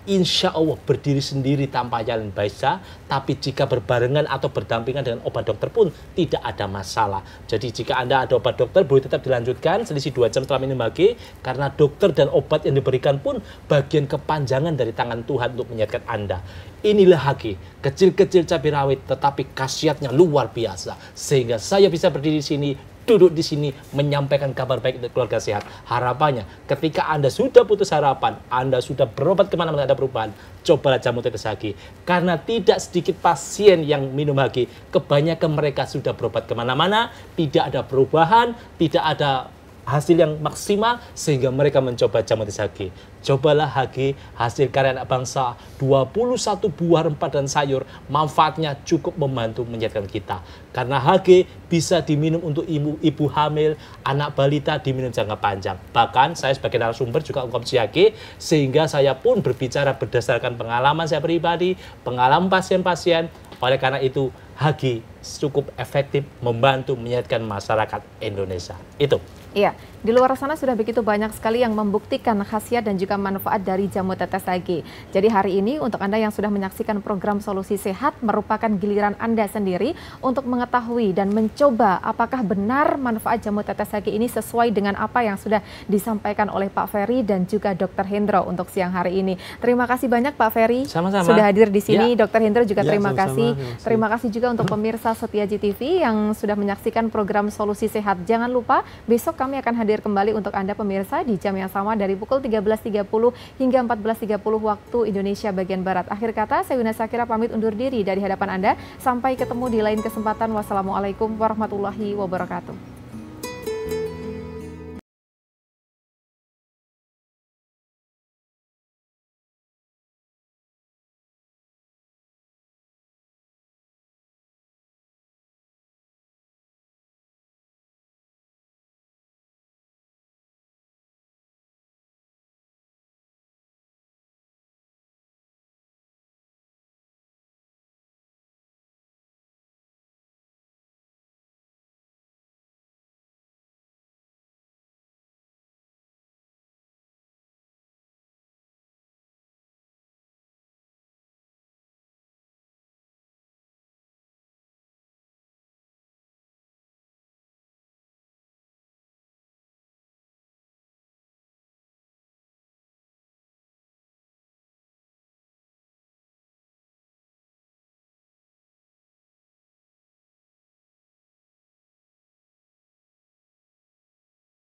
insya Allah berdiri sendiri tanpa jalan baca, tapi jika berbarengan atau berdampingan dengan obat dokter pun tidak ada masalah. Jadi jika Anda ada obat dokter boleh tetap dilanjutkan selisih 2 jam setelah minum Hage karena dokter dan obat yang diberikan pun bagian kepanjangan dari tangan Tuhan untuk menyelamatkan Anda. Inilah Hage, kecil-kecil cabai rawit tetapi khasiatnya luar biasa. Sehingga saya bisa berdiri di sini, duduk di sini, menyampaikan kabar baik untuk keluarga sehat. Harapannya ketika Anda sudah putus harapan, Anda sudah berobat kemana-mana ada perubahan, cobalah Jamu Tetes Hage. Karena tidak sedikit pasien yang minum Hage, kebanyakan mereka sudah berobat kemana-mana, tidak ada perubahan, tidak ada hasil yang maksimal sehingga mereka mencoba Jamu Tetes Hage. Cobalah Hage hasil karya anak bangsa, 21 buah rempah dan sayur, manfaatnya cukup membantu menyehatkan kita. Karena Hage bisa diminum untuk ibu hamil, anak balita diminum jangka panjang. Bahkan saya sebagai narasumber juga mengkonsumsi Hage sehingga saya pun berbicara berdasarkan pengalaman saya pribadi, pengalaman pasien-pasien. Oleh karena itu Hage cukup efektif membantu menyehatkan masyarakat Indonesia. Itu. Iya, di luar sana sudah begitu banyak sekali yang membuktikan khasiat dan juga manfaat dari Jamu Tetes Hage. Jadi hari ini untuk Anda yang sudah menyaksikan program Solusi Sehat merupakan giliran Anda sendiri untuk mengetahui dan mencoba apakah benar manfaat Jamu Tetes Hage ini sesuai dengan apa yang sudah disampaikan oleh Pak Ferry dan juga Dr. Hendro untuk siang hari ini. Terima kasih banyak Pak Ferry sudah hadir di sini. Dr. Hendro juga terima kasih. Terima kasih juga untuk pemirsa setia GTV yang sudah menyaksikan program Solusi Sehat. Jangan lupa besok kami akan hadir kembali untuk Anda pemirsa di jam yang sama dari pukul 13.30 hingga 14.30 waktu Indonesia bagian Barat. Akhir kata, saya Yuna Sakira pamit undur diri dari hadapan Anda. Sampai ketemu di lain kesempatan. Wassalamualaikum warahmatullahi wabarakatuh.